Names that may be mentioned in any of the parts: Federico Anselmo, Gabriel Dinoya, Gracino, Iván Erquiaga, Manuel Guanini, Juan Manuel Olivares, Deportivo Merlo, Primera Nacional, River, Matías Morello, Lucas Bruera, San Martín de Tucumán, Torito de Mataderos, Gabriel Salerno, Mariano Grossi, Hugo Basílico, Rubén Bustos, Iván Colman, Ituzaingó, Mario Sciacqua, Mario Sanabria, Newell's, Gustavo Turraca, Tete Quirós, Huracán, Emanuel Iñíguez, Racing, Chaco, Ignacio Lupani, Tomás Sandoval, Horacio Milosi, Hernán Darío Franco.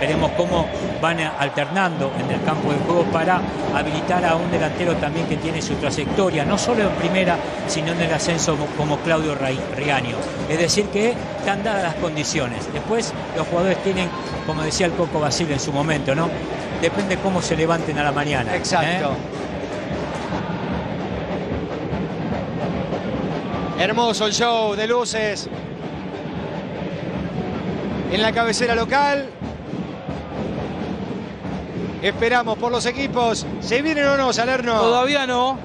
Veremos cómo van alternando en el campo de juego para habilitar a un delantero también que tiene su trayectoria, no solo en primera, sino en el ascenso como Claudio Riaño. Es decir que están dadas las condiciones. Después los jugadores tienen, como decía el Coco Basile en su momento, ¿no? Depende cómo se levanten a la mañana. Exacto. Hermoso el show de luces en la cabecera local. Esperamos por los equipos. ¿Se vienen o no, Salerno? Todavía no.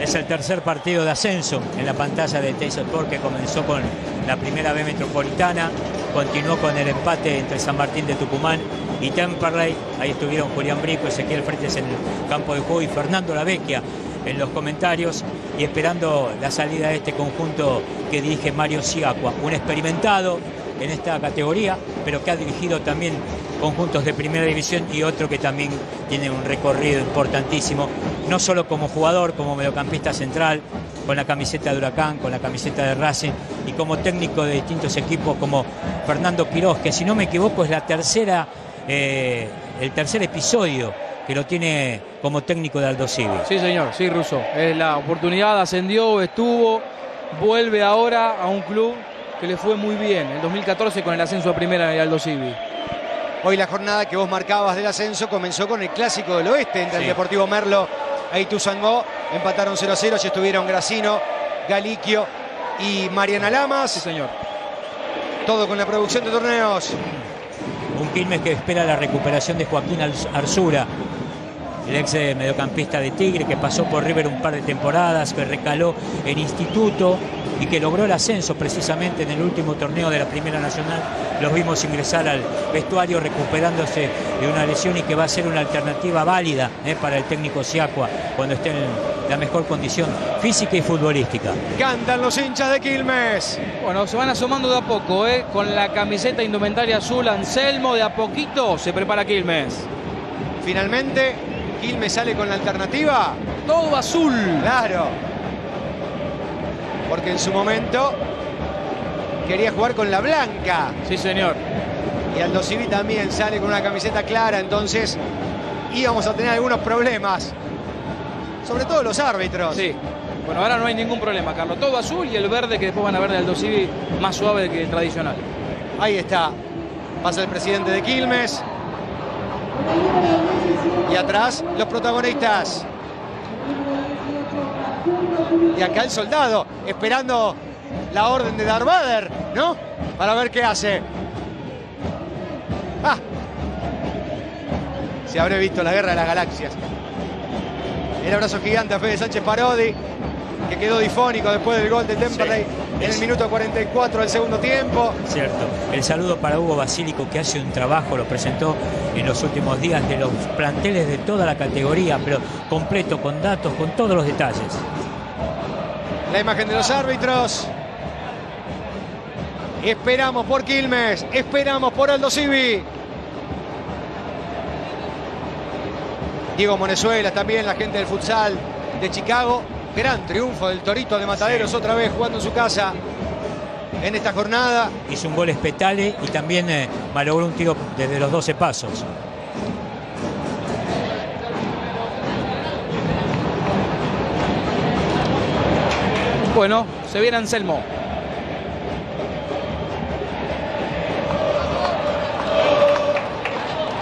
Es el tercer partido de ascenso en la pantalla de TyC Sports, que comenzó con la primera B metropolitana, continuó con el empate entre San Martín de Tucumán y Temperley. Ahí estuvieron Julián Brico, Ezequiel Fretes en el campo de juego y Fernando Lavecchia en los comentarios, y esperando la salida de este conjunto que dirige Mario Sciacqua, un experimentado en esta categoría, pero que ha dirigido también conjuntos de primera división, y otro que también tiene un recorrido importantísimo, no solo como jugador, como mediocampista central, con la camiseta de Huracán, con la camiseta de Racing, y como técnico de distintos equipos como Fernando Quiroz, que si no me equivoco es la tercera, el tercer episodio que lo tiene como técnico de Aldosivi. Sí, señor, sí, Russo. Es la oportunidad, ascendió, estuvo, vuelve ahora a un club que le fue muy bien en 2014 con el ascenso a primera de Aldosivi. Hoy la jornada que vos marcabas del ascenso comenzó con el clásico del oeste entre el Deportivo Merlo e Ituzaingó. Empataron 0-0, y estuvieron Gracino, Galicchio y Mariana Lamas. Sí, señor. Todo con la producción de torneos. Un Quilmes que espera la recuperación de Joaquín Arzura, el ex mediocampista de Tigre, que pasó por River un par de temporadas, que recaló en Instituto y que logró el ascenso precisamente en el último torneo de la Primera Nacional. Los vimos ingresar al vestuario recuperándose de una lesión, y que va a ser una alternativa válida para el técnico Sciacqua cuando esté en la mejor condición física y futbolística. Cantan los hinchas de Quilmes. Bueno, se van asomando de a poco, con la camiseta indumentaria azul Anselmo. De a poquito se prepara Quilmes. Finalmente Quilmes sale con la alternativa. Todo azul. Claro. Porque en su momento quería jugar con la blanca. Sí, señor. Y Aldosivi también sale con una camiseta clara. Entonces íbamos a tener algunos problemas. Sobre todo los árbitros. Sí. Bueno, ahora no hay ningún problema, Carlos. Todo azul, y el verde que después van a ver de Aldosivi más suave que el tradicional. Ahí está. Pasa el presidente de Quilmes. Y atrás los protagonistas. Y acá el soldado, esperando la orden de Darth Vader, ¿no? Para ver qué hace. ¡Ah! Se habré visto la Guerra de las Galaxias. El abrazo gigante a Fede Sánchez Parodi, que quedó difónico después del gol de Temperley en el minuto 44 del segundo tiempo. Cierto. El saludo para Hugo Basílico, que hace un trabajo, lo presentó en los últimos días, de los planteles de toda la categoría, pero completo, con datos, con todos los detalles. La imagen de los árbitros. Esperamos por Quilmes, esperamos por Aldosivi. Diego Monezuela también, la gente del futsal de Chicago. Gran triunfo del Torito de Mataderos, otra vez jugando en su casa en esta jornada. Hizo un gol Espetale, y también malogró un tiro desde los 12 pasos. Bueno, se viene Anselmo.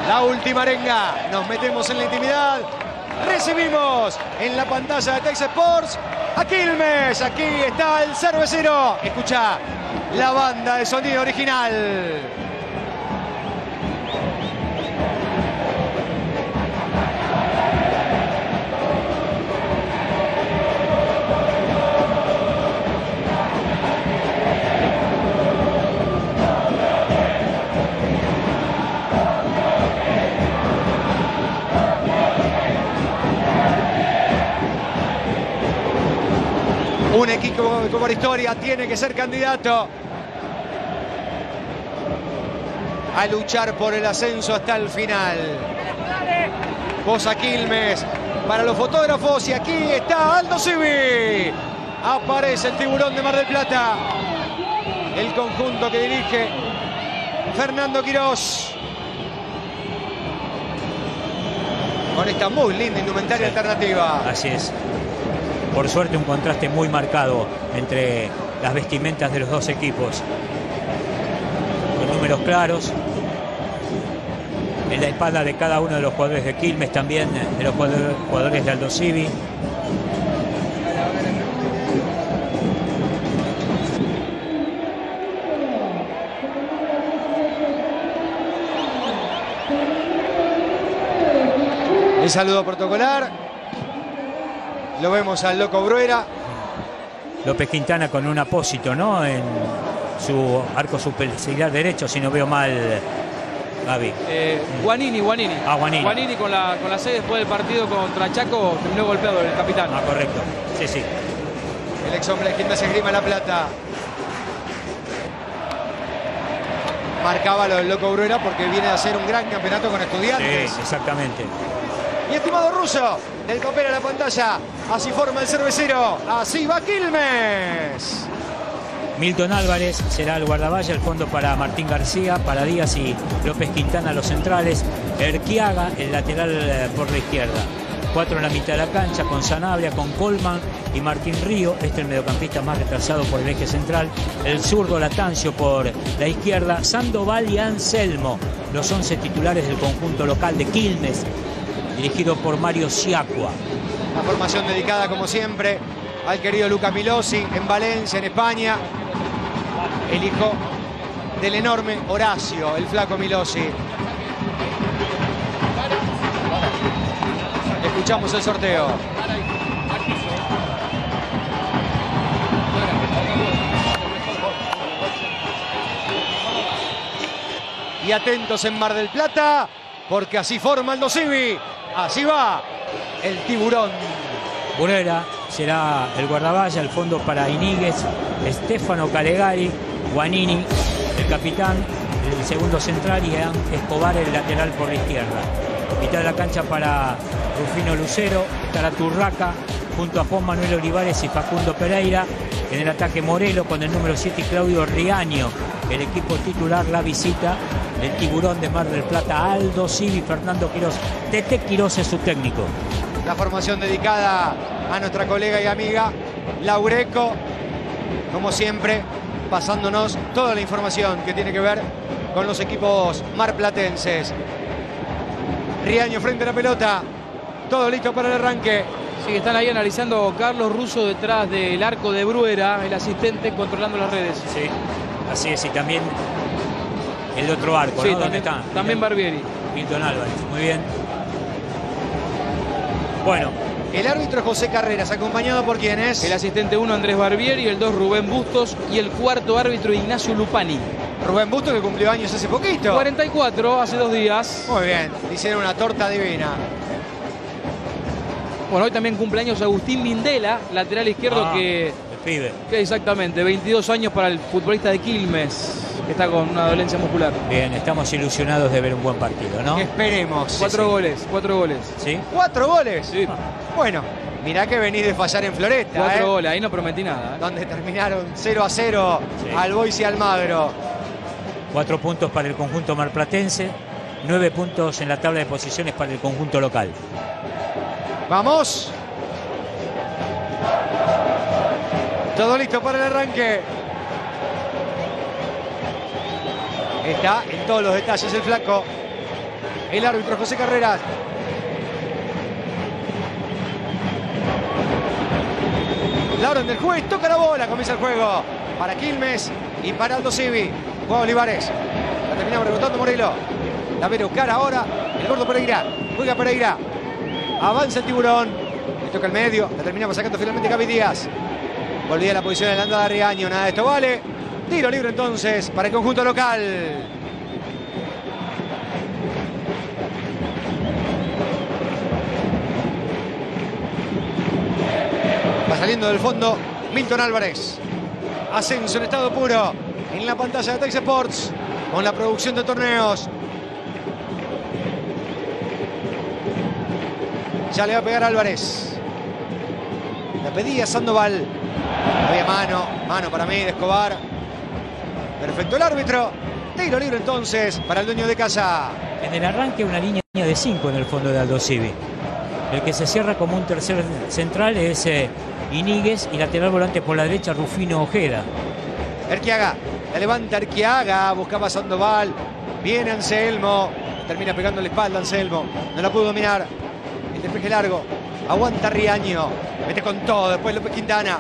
La última arenga. Nos metemos en la intimidad. Recibimos en la pantalla de TyC Sports a Quilmes. Aquí está el cervecero. Escucha la banda de sonido original. Un equipo como Aristória tiene que ser candidato a luchar por el ascenso hasta el final. Voz a Quilmes para los fotógrafos, y aquí está Aldosivi. Aparece el tiburón de Mar del Plata. El conjunto que dirige Fernando Quiroz. Con esta muy linda indumentaria alternativa. Así es. Por suerte un contraste muy marcado entre las vestimentas de los dos equipos. Con números claros. En la espalda de cada uno de los jugadores de Quilmes, también de los jugadores de Aldosivi. El saludo protocolar. Lo vemos al Loco Bruera. López Quintana con un apósito, ¿no? En su arco superciliar derecho, si no veo mal, Gaby. Guanini. Ah, Guanini. Guanini con la C después del partido contra Chaco, terminó golpeado el capitán. Ah, correcto. Sí, sí. El ex hombre de Gimnasia Grima La Plata. Marcaba lo del Loco Bruera porque viene a hacer un gran campeonato con Estudiantes. Sí, exactamente. Y estimado Russo, del copero a la pantalla, así forma el cervecero, así va Quilmes. Milton Álvarez será el guardaballa, el fondo para Martín García, para Díaz y López Quintana los centrales. Erquiaga, el lateral por la izquierda. 4 en la mitad de la cancha, con Sanabria, con Colman y Martín Río. Este es el mediocampista más retrasado por el eje central. El zurdo Lattanzio por la izquierda. Sandoval y Anselmo, los 11 titulares del conjunto local de Quilmes, dirigido por Mario Sciacqua. La formación dedicada, como siempre, al querido Luca Milossi, en Valencia, en España. El hijo del enorme Horacio, el flaco Milossi. Escuchamos el sorteo. Y atentos en Mar del Plata, porque así forma Aldosivi. Así va el tiburón. Bruera será el guardaballa, el fondo para Iñíguez, Stefano Callegari, Guanini, el capitán, el segundo central, y Ian Escobar, el lateral por la izquierda. Mitad de la cancha para Rufino Lucero, estará Turraca junto a Juan Manuel Olivares y Facundo Pereyra. En el ataque Morello con el número 7 Claudio Riaño. El equipo titular, la visita del tiburón de Mar del Plata, Aldosivi, Fernando Quiroz. Tete Quirós es su técnico. La formación dedicada a nuestra colega y amiga Laureco, como siempre, pasándonos toda la información que tiene que ver con los equipos marplatenses. Riaño frente a la pelota, todo listo para el arranque. Sí, están ahí analizando Carlos Russo detrás del arco de Bruera, el asistente controlando las redes. Sí, así es, y también el otro arco, sí, ¿no? También, ¿dónde está? También Barbieri. Milton Álvarez, muy bien. Bueno. El árbitro es José Carreras, ¿acompañado por quién es? El asistente 1 Andrés Barbieri, el 2 Rubén Bustos y el cuarto árbitro Ignacio Lupani. Rubén Bustos, que cumplió años hace poquito. 44, hace 2 días. Muy bien, hicieron una torta divina. Bueno, hoy también cumpleaños Agustín Mindela, lateral izquierdo que exactamente, 22 años para el futbolista de Quilmes, que está con una dolencia muscular. Bien, estamos ilusionados de ver un buen partido, ¿no? Esperemos. 4 goles. ¿Sí? 4 goles. Sí. Bueno, mirá que venís de fallar en Floresta. 4 goles, ahí no prometí nada. Donde terminaron 0-0 sí, al Boys y Almagro. 4 puntos para el conjunto marplatense, 9 puntos en la tabla de posiciones para el conjunto local. Vamos. Todo listo para el arranque. Está en todos los detalles el flaco. El árbitro José Carreras. La orden del juez, toca la bola. Comienza el juego para Quilmes y para Aldosivi. Juan Olivares. La terminamos rebotando Morello. La viene a buscar ahora el gordo Pereyra. Juega Pereyra. Avanza el tiburón, le toca el medio, la terminamos sacando finalmente Gaby Díaz. Volvía a la posición de la andada de Riaño, nada de esto vale. Tiro libre entonces para el conjunto local. Va saliendo del fondo Milton Álvarez. Ascenso en estado puro en la pantalla de TyC Sports con la producción de torneos. Ya le va a pegar Álvarez. La pedía Sandoval. Había mano para mí de Escobar. Perfecto el árbitro. Tiro libre entonces para el dueño de casa. En el arranque una línea de 5 en el fondo de Aldosivi. El que se cierra como un tercer central es Iñíguez y lateral volante por la derecha Rufino Ojeda. Erquiaga, la levanta Erquiaga, buscaba Sandoval, viene Anselmo, termina pegando la espalda Anselmo, no la pudo dominar, el despeje largo, aguanta Riaño, mete con todo, después López Quintana,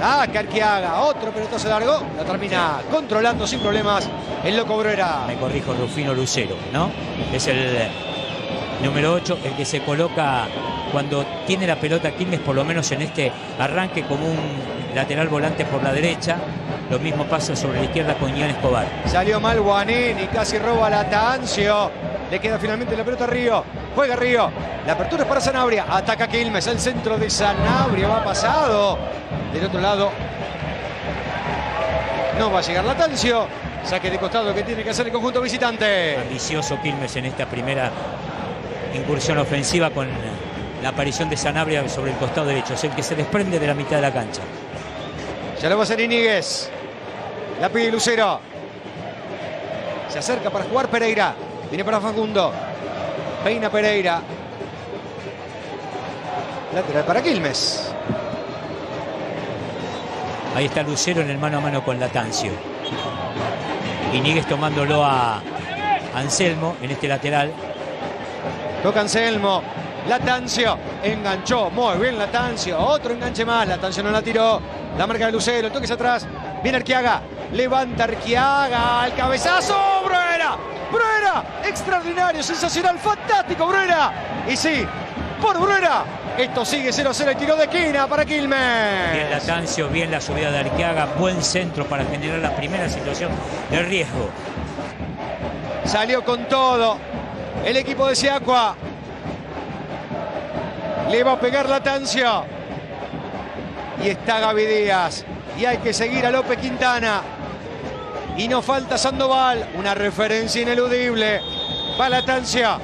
saca Erquiaga, otro pelotazo largo, la termina controlando sin problemas el Loco Bruera. Me corrijo, Rufino Lucero, ¿no? Es el número 8, el que se coloca cuando tiene la pelota Quilmes, por lo menos en este arranque, como un lateral volante por la derecha. Lo mismo pasa sobre la izquierda con Ian Escobar. Salió mal Guanini, casi roba a Lattanzio. Le queda finalmente la pelota a Río. Juega Río. La apertura es para Sanabria. Ataca Quilmes. El centro de Sanabria va pasado. Del otro lado no va a llegar Lattanzio. Saque de costado que tiene que hacer el conjunto visitante. Ambicioso Quilmes en esta primera incursión ofensiva con la aparición de Sanabria sobre el costado derecho. Es el que se desprende de la mitad de la cancha. Ya lo va a hacer Iñíguez. La pide Lucero. Se acerca para jugar Pereyra. Viene para Facundo. Peina Pereyra. Lateral para Quilmes. Ahí está Lucero en el mano a mano con Lattanzio. Iñíguez tomándolo a Anselmo en este lateral. Toca Anselmo. Lattanzio enganchó. Muy bien Lattanzio. Otro enganche más. Lattanzio no la tiró. La marca de Lucero, el toque hacia atrás. Viene Erquiaga, levanta Erquiaga, el cabezazo, Bruera. Bruera, extraordinario, sensacional, fantástico, Bruera. Y sí, por Bruera, esto sigue 0-0, el tiro de esquina para Quilmes. Bien Lattanzio, bien la subida de Erquiaga, buen centro para generar la primera situación de riesgo. Salió con todo el equipo de Sciacqua. Le va a pegar Lattanzio. Y está Gaby Díaz. Y hay que seguir a López Quintana. Y no falta Sandoval. Una referencia ineludible. Va Lattanzio.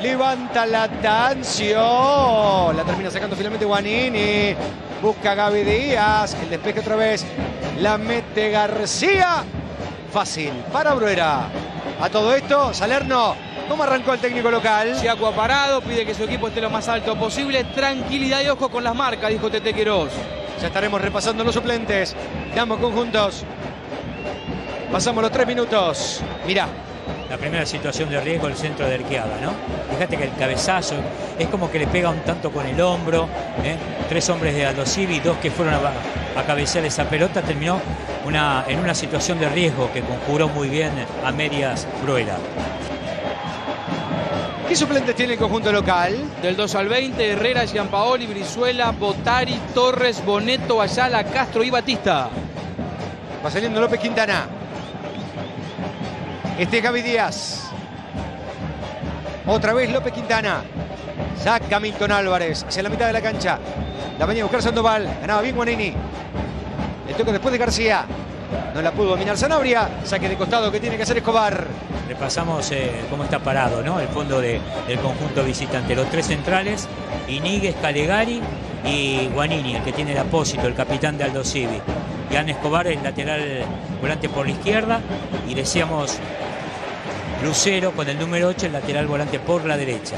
Levanta Lattanzio. La termina sacando finalmente Guanini. Busca Gaby Díaz. El despeje otra vez. La mete García. Fácil para Bruera. A todo esto, Salerno. ¿Cómo arrancó el técnico local? Sciacqua parado, pide que su equipo esté lo más alto posible. Tranquilidad y ojo con las marcas, dijo Tete Quirós. Ya estaremos repasando los suplentes de ambos conjuntos. Pasamos los 3 minutos. Mirá. La primera situación de riesgo, el centro de Erquiaga, ¿no? Fíjate que el cabezazo es como que le pega un tanto con el hombro. Tres hombres de Aldosivi, 2 que fueron a cabecear esa pelota. Terminó en una situación de riesgo que conjuró muy bien a medias Bruera. ¿Qué suplentes tiene el conjunto local? Del 2 al 20, Herrera, Gianpaoli, Brizuela, Botari, Torres, Boneto, Ayala, Castro y Batista. Va saliendo López Quintana. Este es Gaby Díaz. Otra vez López Quintana. Saca Milton Álvarez hacia la mitad de la cancha. La venía a buscar Sandoval. Ganaba bien Guanini. El toque después de García. No la pudo dominar Sanabria. Saque de costado que tiene que hacer Escobar. Repasamos cómo está parado, ¿no? El fondo del conjunto visitante. Los 3 centrales, Iñíguez, Callegari y Guanini, el que tiene el apósito, el capitán de Aldosivi. Ian Escobar, el lateral volante por la izquierda. Y decíamos Lucero con el número 8, el lateral volante por la derecha.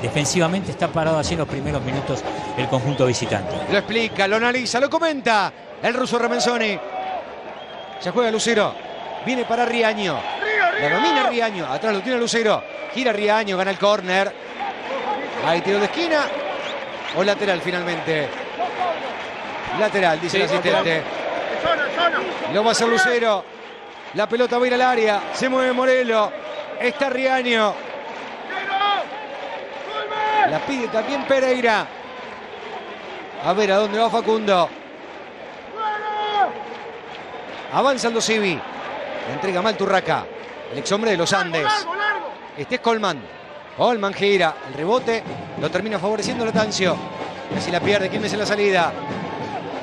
Defensivamente está parado así en los primeros minutos el conjunto visitante. Lo explica, lo analiza, lo comenta el ruso Remenzoni. Ya juega Lucero. Viene para Riaño. La domina Riaño, atrás lo tiene Lucero. Gira Riaño, gana el córner. Ahí tiro de esquina. O lateral finalmente. Lateral, dice el asistente. Lo va a hacer Lucero. La pelota va a ir al área. Se mueve Morello. Está Riaño. La pide también Pereyra. A ver a dónde va Facundo. Avanza Aldosivi. La entrega mal Turraca. El ex hombre de los Andes. Este es Colman. Colman gira. El rebote lo termina favoreciendo Lattanzio. Casi la pierde. Quilmes en la salida.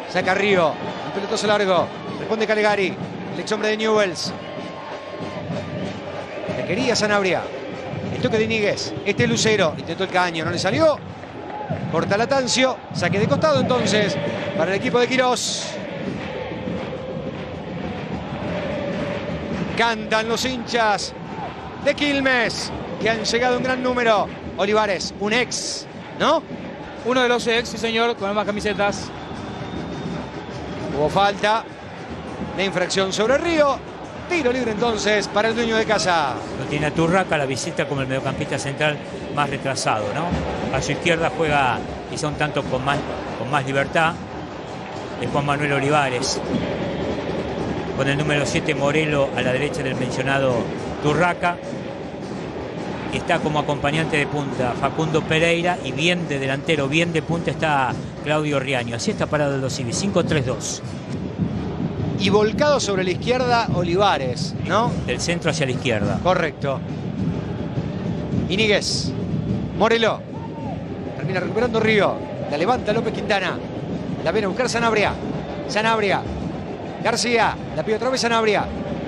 Saca Río. Un pelotazo largo. Responde Callegari. El ex hombre de Newell's. Le quería Sanabria. El toque de Iñíguez. Este es Lucero. Intentó el caño. No le salió. Corta Lattanzio. Saque de costado entonces para el equipo de Quirós. Cantan los hinchas de Quilmes, que han llegado en gran número. Olivares, un ex, ¿no? Uno de los ex, sí señor, con ambas camisetas. Hubo falta, la infracción sobre Río. Tiro libre entonces para el dueño de casa. Lo tiene a Turraca, la visita como el mediocampista central más retrasado, ¿no? A su izquierda juega quizá un tanto con más libertad de Juan Manuel Olivares. Con el número 7 Morello a la derecha del mencionado Turraca. Está como acompañante de punta Facundo Pereyra y bien de delantero, bien de punta está Claudio Riaño. Así está parado Aldosivi, 5-3-2. Y volcado sobre la izquierda Olivares, ¿no? Del centro hacia la izquierda. Correcto. Iñíguez. Morello. Termina recuperando Río. La levanta López Quintana. La viene a buscar Sanabria. Sanabria. García. La pide otra vez Sanabria.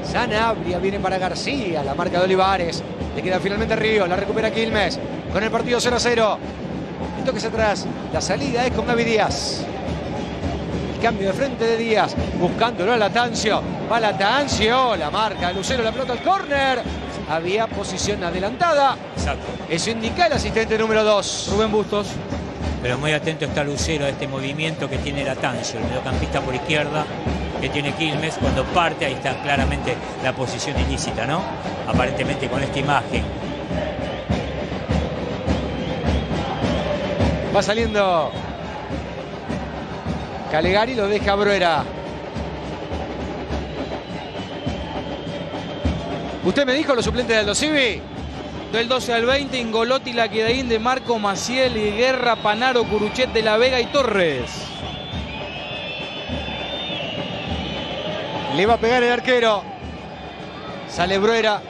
Sanabria viene para García. La marca de Olivares. Le queda finalmente Río. La recupera Quilmes. Con el partido 0-0. El toque hacia atrás. La salida es con Gaby Díaz. Cambio de frente de Díaz, buscándolo a Lattanzio. Va Lattanzio, la marca Lucero, la pelota al córner. Había posición adelantada. Exacto. Eso indica el asistente número 2, Rubén Bustos. Pero muy atento está Lucero a este movimiento que tiene Lattanzio, el mediocampista por izquierda que tiene Quilmes. Cuando parte, ahí está claramente la posición ilícita, ¿no? Aparentemente con esta imagen. Va saliendo Callegari, lo deja Bruera. ¿Usted me dijo los suplentes de Aldosivi? Del 12 al 20, Ingolotti, Laquedaín, De Marco, Maciel, Guerra, Panaro, Curuchet, De la Vega y Torres. Le va a pegar el arquero. Sale Bruera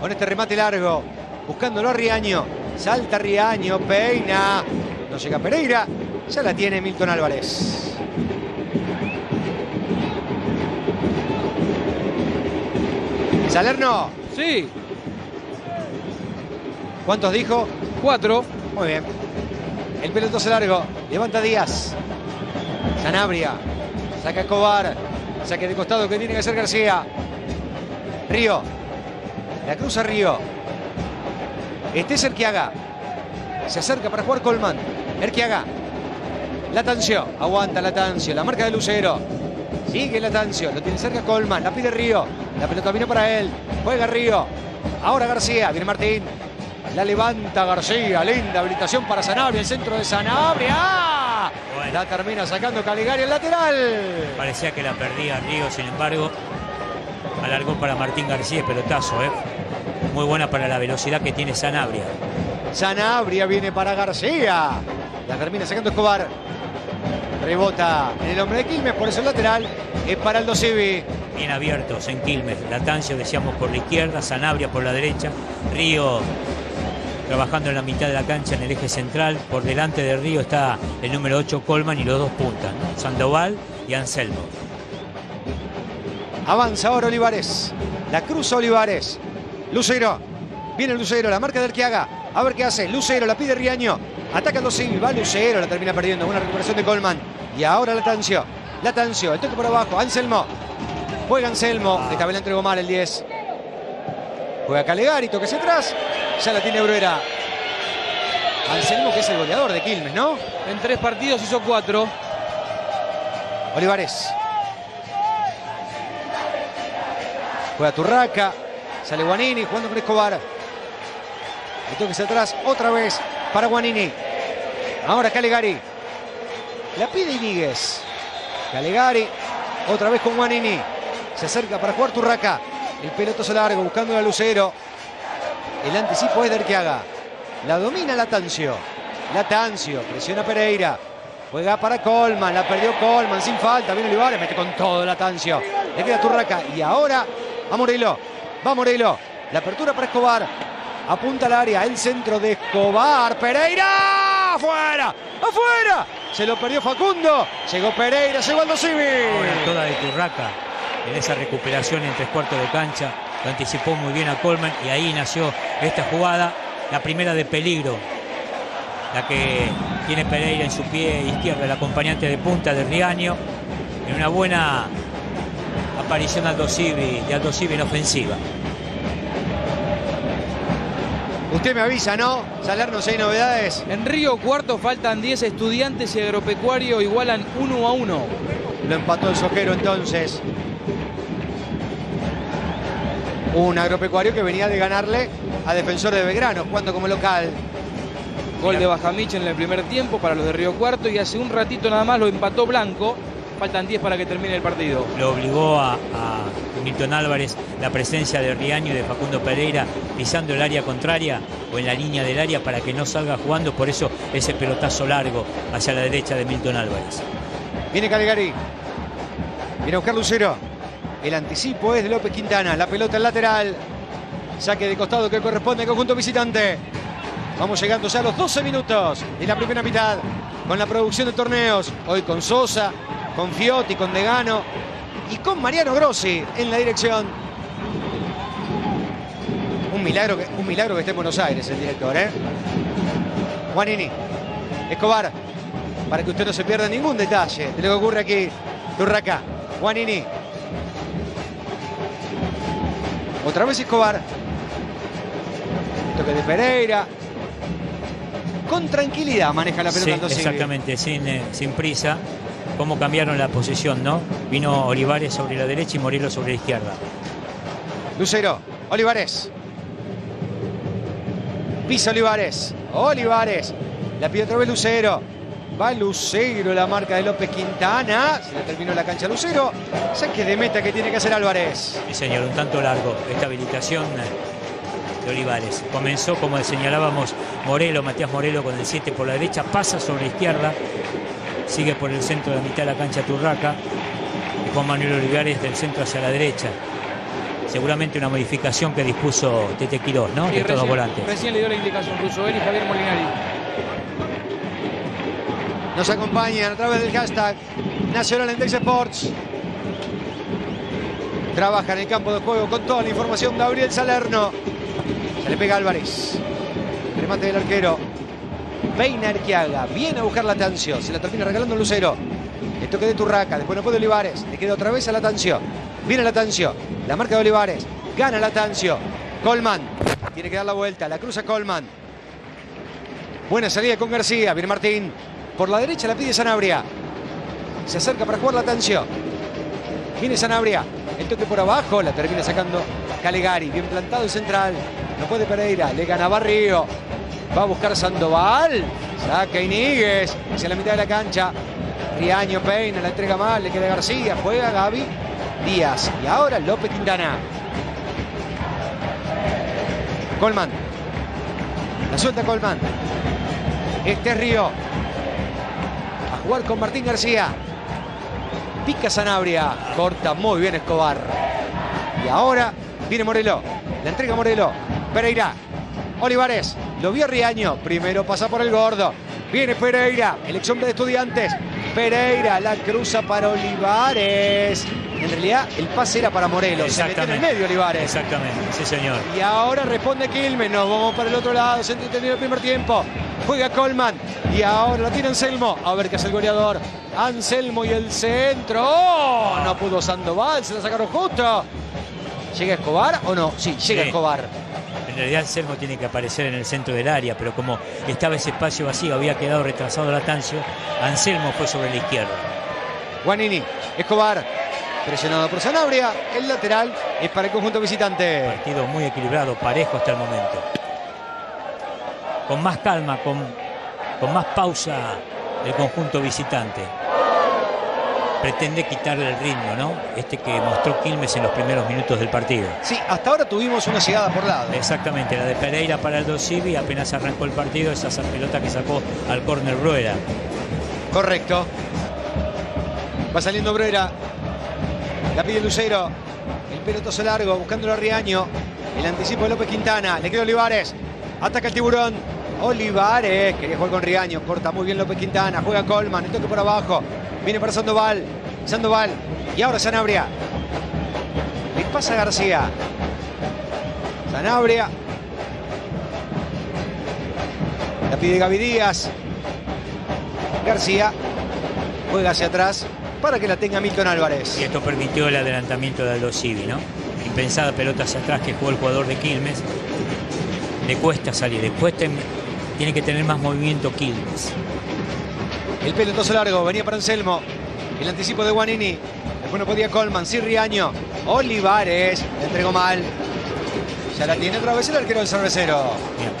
con este remate largo, buscándolo a Riaño. Salta Riaño, peina. No llega Pereyra. Ya la tiene Milton Álvarez. ¿Salerno? Sí. ¿Cuántos dijo? 4. Muy bien. El pelotazo largo. Levanta Díaz. Sanabria. Saca Escobar. Saque de costado que tiene que hacer García. Río. La cruza Río. Este es Erquiaga. Se acerca para jugar Colman. Erquiaga. Lattanzio, aguanta Lattanzio, la marca de Lucero. Sigue Lattanzio, lo tiene cerca Colman, la pide Río. La pelota vino para él, juega Río. Ahora García, viene Martín. La levanta García, linda habilitación para Sanabria, el centro de Sanabria. ¡Ah! Bueno. La termina sacando Callegari el lateral. Parecía que la perdía Río, sin embargo, alargó para Martín García, pelotazo, ¿eh? Muy buena para la velocidad que tiene Sanabria. Sanabria viene para García. La termina sacando Escobar. Rebota en el hombre de Quilmes, por eso el lateral es para Aldosivi. Bien abiertos en Quilmes. Lattanzio, decíamos, por la izquierda, Sanabria por la derecha. Río trabajando en la mitad de la cancha, en el eje central. Por delante de Río está el número 8, Colman, y los dos puntas, ¿no? Sandoval y Anselmo. Avanza ahora Olivares. La cruza Olivares. Lucero. Viene Lucero, la marca de Erquiaga. A ver qué hace. Lucero, la pide Riaño. Ataca Aldosivi, va Lucero, la termina perdiendo. Buena recuperación de Colman. Y ahora Lattanzio. Lattanzio, el toque por abajo. Anselmo. Juega Anselmo. Esta vez la entregó mal el 10. Juega Callegari, toque hacia atrás. Ya la tiene Bruera. Anselmo, que es el goleador de Quilmes, ¿no? En 3 partidos hizo 4. Olivares. Juega Turraca. Sale Guanini jugando con Escobar. El toque hacia atrás otra vez. Para Guanini. Ahora Callegari. La pide Iñíguez. Callegari. Otra vez con Guanini. Se acerca para jugar Turraca. El pelotazo largo buscando a Lucero. El anticipo es de Erquiaga. La domina Lattanzio. Lattanzio. Presiona Pereyra. Juega para Colman. La perdió Colman sin falta. Viene Olivares. Mete con todo Lattanzio. Le queda Turraca. Y ahora a Morello. Va Morello. La apertura para Escobar. Apunta al área, el centro de Escobar. Pereyra, afuera, afuera. Se lo perdió Facundo. Llegó Pereyra, llegó Aldosivi. Ahora toda de Turraca en esa recuperación en 3/4 de cancha. Lo anticipó muy bien a Colman y ahí nació esta jugada. La primera de peligro. La que tiene Pereyra en su pie izquierdo, el acompañante de punta de Riaño. En una buena aparición de Aldosivi en ofensiva. Usted me avisa, ¿no? Salerno, 6 novedades. En Río Cuarto faltan 10, Estudiantes y Agropecuario igualan 1-1. Lo empató el Sojero entonces. Un Agropecuario que venía de ganarle a Defensor de Belgrano, jugando como local. Gol de Bajamich en el primer tiempo para los de Río Cuarto y hace un ratito nada más lo empató Blanco. Faltan 10 para que termine el partido. Lo obligó a Milton Álvarez la presencia de Riaño y de Facundo Pereyra pisando el área contraria o en la línea del área para que no salga jugando. Por eso ese pelotazo largo hacia la derecha de Milton Álvarez. Viene Callegari. Viene a buscar Lucero. El anticipo es de López Quintana. La pelota al lateral. Saque de costado que corresponde al conjunto visitante. Vamos llegando ya a los 12 minutos de la primera mitad con la producción de torneos. Hoy con Sosa, con Fiotti, con Degano y con Mariano Grossi en la dirección. Un milagro que esté en Buenos Aires el director, ¿eh? Guanini, Escobar, para que usted no se pierda ningún detalle de lo que ocurre aquí. Turraca, Guanini. Otra vez Escobar. Toque de Pereyra. Con tranquilidad maneja la pelota. Sí, Aldosivi. Exactamente, sin prisa. Cómo cambiaron la posición, ¿no? Vino Olivares sobre la derecha y Morello sobre la izquierda. Lucero, Olivares. Pisa Olivares. Olivares. La pide otra vez Lucero. Va Lucero, la marca de López Quintana. Se le terminó la cancha a Lucero. Saque de meta que tiene que hacer Álvarez. Sí, señor, un tanto largo. Esta habilitación de Olivares. Comenzó, como señalábamos, Morello, Matías Morello con el 7 por la derecha. Pasa sobre la izquierda. Sigue por el centro de la mitad de la cancha Turraca. Y Juan Manuel Olivares del centro hacia la derecha. Seguramente una modificación que dispuso Tete Quirós, ¿no? Sí, de todos los volantes. Recién le dio la indicación Russo, él y Javier Molinari. Nos acompañan a través del hashtag Nacional en TyC Sports. Trabaja en el campo de juego con toda la información Gabriel Salerno. Se le pega Álvarez. Remate del arquero. Peina Erquiaga, viene a buscar Lattanzio, se la termina regalando Lucero. El toque de Turraca, después no puede Olivares, le queda otra vez a Lattanzio. Viene Lattanzio, la marca de Olivares, gana Lattanzio. Colman, tiene que dar la vuelta, la cruza Colman. Buena salida con García, viene Martín. Por la derecha la pide Sanabria. Se acerca para jugar Lattanzio. Viene Sanabria, el toque por abajo, la termina sacando Callegari. Bien plantado el central, no puede Pereyra, le ganaba Río. Va a buscar Sandoval, saca Iñíguez, hacia la mitad de la cancha. Riaño peina, la entrega mal, le queda García, juega Gaby Díaz. Y ahora López Quintana. Colman, la suelta Colman. Este es Río, a jugar con Martín García. Pica Sanabria, corta muy bien Escobar. Y ahora viene Morello, la entrega Morello. Pereyra, Olivares. Lo vio Riaño, primero pasa por el gordo. Viene Pereyra, el ex hombre de Estudiantes. Pereyra la cruza para Olivares. En realidad el pase era para Morello. Se metió en el medio Olivares. Exactamente, sí señor. Y ahora responde Quilmes. Nos vamos para el otro lado. Se entretenía el primer tiempo. Juega Colman. Y ahora lo tiene Anselmo. A ver qué hace el goleador. Anselmo y el centro. ¡Oh! No pudo Sandoval. Se la sacaron justo. ¿Llega Escobar o no? Sí, llega Escobar. En realidad Anselmo tiene que aparecer en el centro del área, pero como estaba ese espacio vacío, había quedado retrasado Lattanzio, Anselmo fue sobre la izquierda. Guanini, Escobar, presionado por Sanabria, el lateral es para el conjunto visitante. Partido muy equilibrado, parejo hasta el momento. Con más calma, con más pausa el conjunto visitante. Pretende quitarle el ritmo, ¿no? Este que mostró Quilmes en los primeros minutos del partido. Sí, hasta ahora tuvimos una llegada por lado. Exactamente, la de Pereyra para Aldosivi, apenas arrancó el partido, esa pelota que sacó al córner Bruera. Correcto. Va saliendo Bruera. La pide Lucero. El pelotazo largo, buscándolo a Riaño. El anticipo de López Quintana. Le queda Olivares. Ataca el tiburón. Olivares, quería jugar con Riaño. Corta muy bien López Quintana. Juega Colman. El toque por abajo. Viene para Sandoval. Sandoval. Y ahora Sanabria. Le pasa a García. Sanabria. La pide Gaby Díaz. García. Juega hacia atrás. para que la tenga Milton Álvarez. Y esto permitió el adelantamiento de Aldosivi, ¿no? Impensada pelota hacia atrás que jugó el jugador de Quilmes. Le cuesta salir, después tiene que tener más movimiento Quilmes. El pelotazo largo, venía para Anselmo. El anticipo de Guanini. Después no podía Colman, sí Riaño. Olivares, le entregó mal. Ya la tiene otra vez el arquero del cervecero. Bien.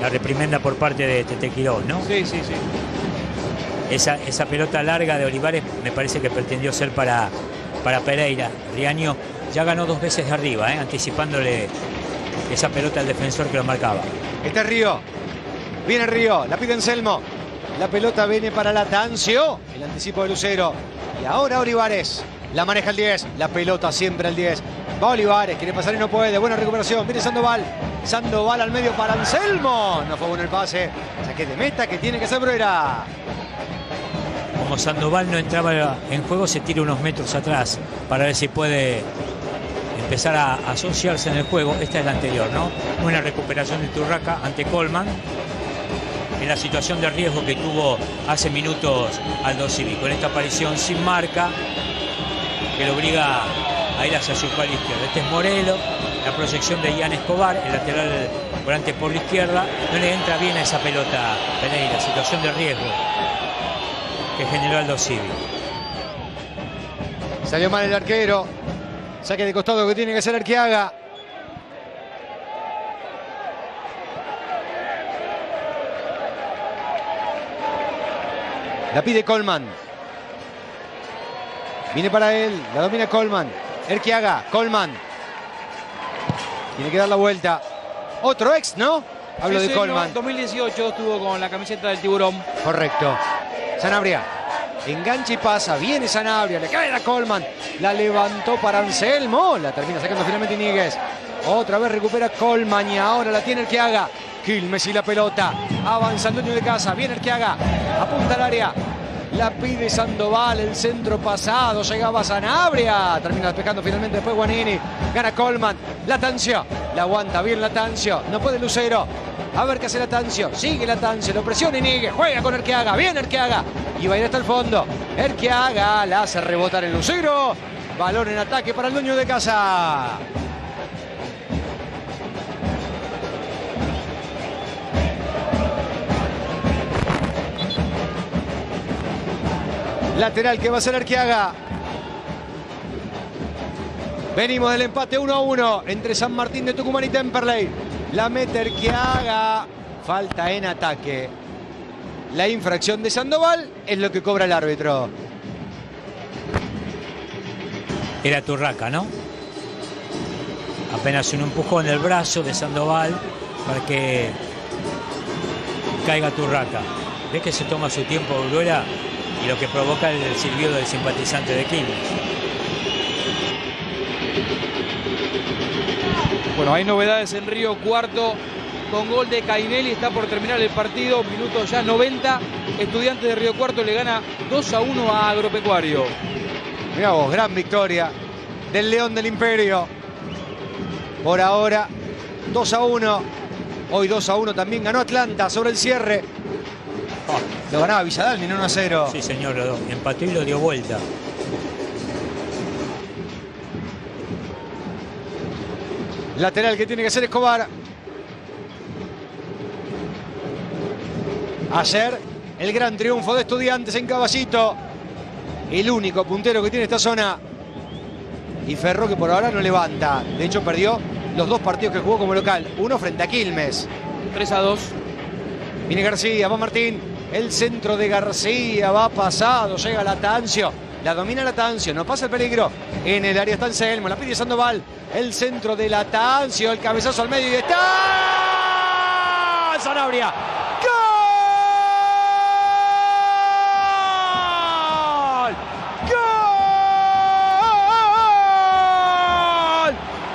La reprimenda por parte de Tete Quirós, ¿no? Sí, sí, sí. Esa pelota larga de Olivares me parece que pretendió ser para Pereyra. Riaño ya ganó dos veces de arriba, anticipándole esa pelota al defensor que lo marcaba. Este es Río. Viene Río, la pide Anselmo. La pelota viene para Lattanzio. El anticipo de Lucero. Y ahora Olivares. La maneja el 10. La pelota siempre al 10. Va Olivares, quiere pasar y no puede. Buena recuperación. Viene Sandoval. Sandoval al medio para Anselmo. No fue bueno el pase. Saque de meta que tiene que hacer Bruera. Como Sandoval no entraba en juego, se tira unos metros atrás para ver si puede empezar a asociarse en el juego. Esta es la anterior, ¿no? Buena recuperación de Turraca ante Colman. En la situación de riesgo que tuvo hace minutos Aldosivi. Con esta aparición sin marca, que lo obliga a ir hacia su palo izquierdo. Este es Morello, la proyección de Ian Escobar, el lateral volante por la izquierda. No le entra bien a esa pelota Pereyra, situación de riesgo que generó Aldosivi. Salió mal el arquero. Saque de costado que tiene que hacer Erquiaga. La pide Colman. Viene para él. La domina Colman. Erquiaga. Colman. Tiene que dar la vuelta. Otro ex, ¿no? Hablo de Colman. En 2018 estuvo con la camiseta del Tiburón. Correcto. Sanabria. Engancha y pasa. Viene Sanabria. Le cae a Colman. La levantó para Anselmo. La termina sacando finalmente Iñíguez. Otra vez recupera Colman y ahora la tiene Erquiaga. Quilmes y la pelota. Avanza el dueño de casa. Viene Erquiaga. Apunta al área. La pide Sandoval. El centro pasado. Llegaba Sanabria. Termina despejando finalmente después Guanini. Gana Colman. Lattanzio. La aguanta bien Lattanzio. No puede Lucero. A ver qué hace Lattanzio. Sigue Lattanzio. Lo presiona Iñíguez. Juega con Erquiaga. Viene Erquiaga. Y va a ir hasta el fondo. Erquiaga la hace rebotar el Lucero. Balón en ataque para el dueño de casa. Lateral que va a ser Erquiaga. Venimos del empate 1-1 entre San Martín de Tucumán y Temperley. La mete Erquiaga. Falta en ataque. La infracción de Sandoval es lo que cobra el árbitro. Era Turraca, ¿no? Apenas un empujón en el brazo de Sandoval para que caiga Turraca. ¿Ves que se toma su tiempo, Bruera? Y lo que provoca el silbido del simpatizante de Quilmes. Bueno, hay novedades en Río Cuarto. Con gol de Cainelli está por terminar el partido. Minuto ya 90. Estudiantes de Río Cuarto le gana 2-1 a Agropecuario. Mirá vos, gran victoria del León del Imperio. Por ahora 2-1. Hoy 2-1 también ganó Atlanta sobre el cierre. Lo ganaba Villadal en 1-0. Sí, señor, lo empató y lo dio vuelta. Lateral que tiene que hacer Escobar. Ayer, el gran triunfo de Estudiantes en Caballito. El único puntero que tiene esta zona. Y Ferro que por ahora no levanta. De hecho, perdió los dos partidos que jugó como local. Uno frente a Quilmes. 3-2. Viene García, va Martín. El centro de García va pasado. Llega Lattanzio. La domina Lattanzio. No pasa el peligro. En el área está Anselmo. La pide Sandoval. El centro de Lattanzio. El cabezazo al medio y está... Sanabria. ¡Gol!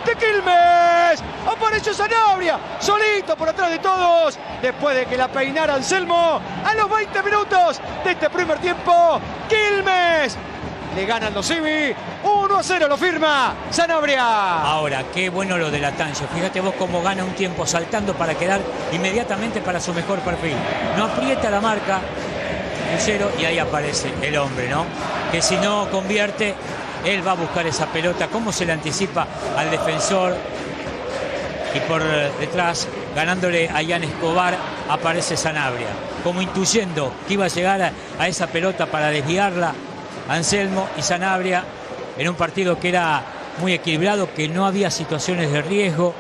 ¡Gol! ¡De Quilmes! Apareció Sanabria. Solito por atrás de todos. Después de que la peinara Anselmo, a los 20 minutos de este primer tiempo, Quilmes le gana Aldosivi, 1-0 lo firma Sanabria. Ahora, qué bueno lo de Lattanzio. Fíjate vos cómo gana un tiempo saltando para quedar inmediatamente para su mejor perfil. No aprieta la marca, Lucero, y ahí aparece el hombre, ¿no? Que si no convierte, él va a buscar esa pelota. Cómo se le anticipa al defensor. Y por detrás, ganándole a Ian Escobar, aparece Sanabria. Como intuyendo que iba a llegar a esa pelota para desviarla Anselmo y Sanabria, en un partido que era muy equilibrado, que no había situaciones de riesgo,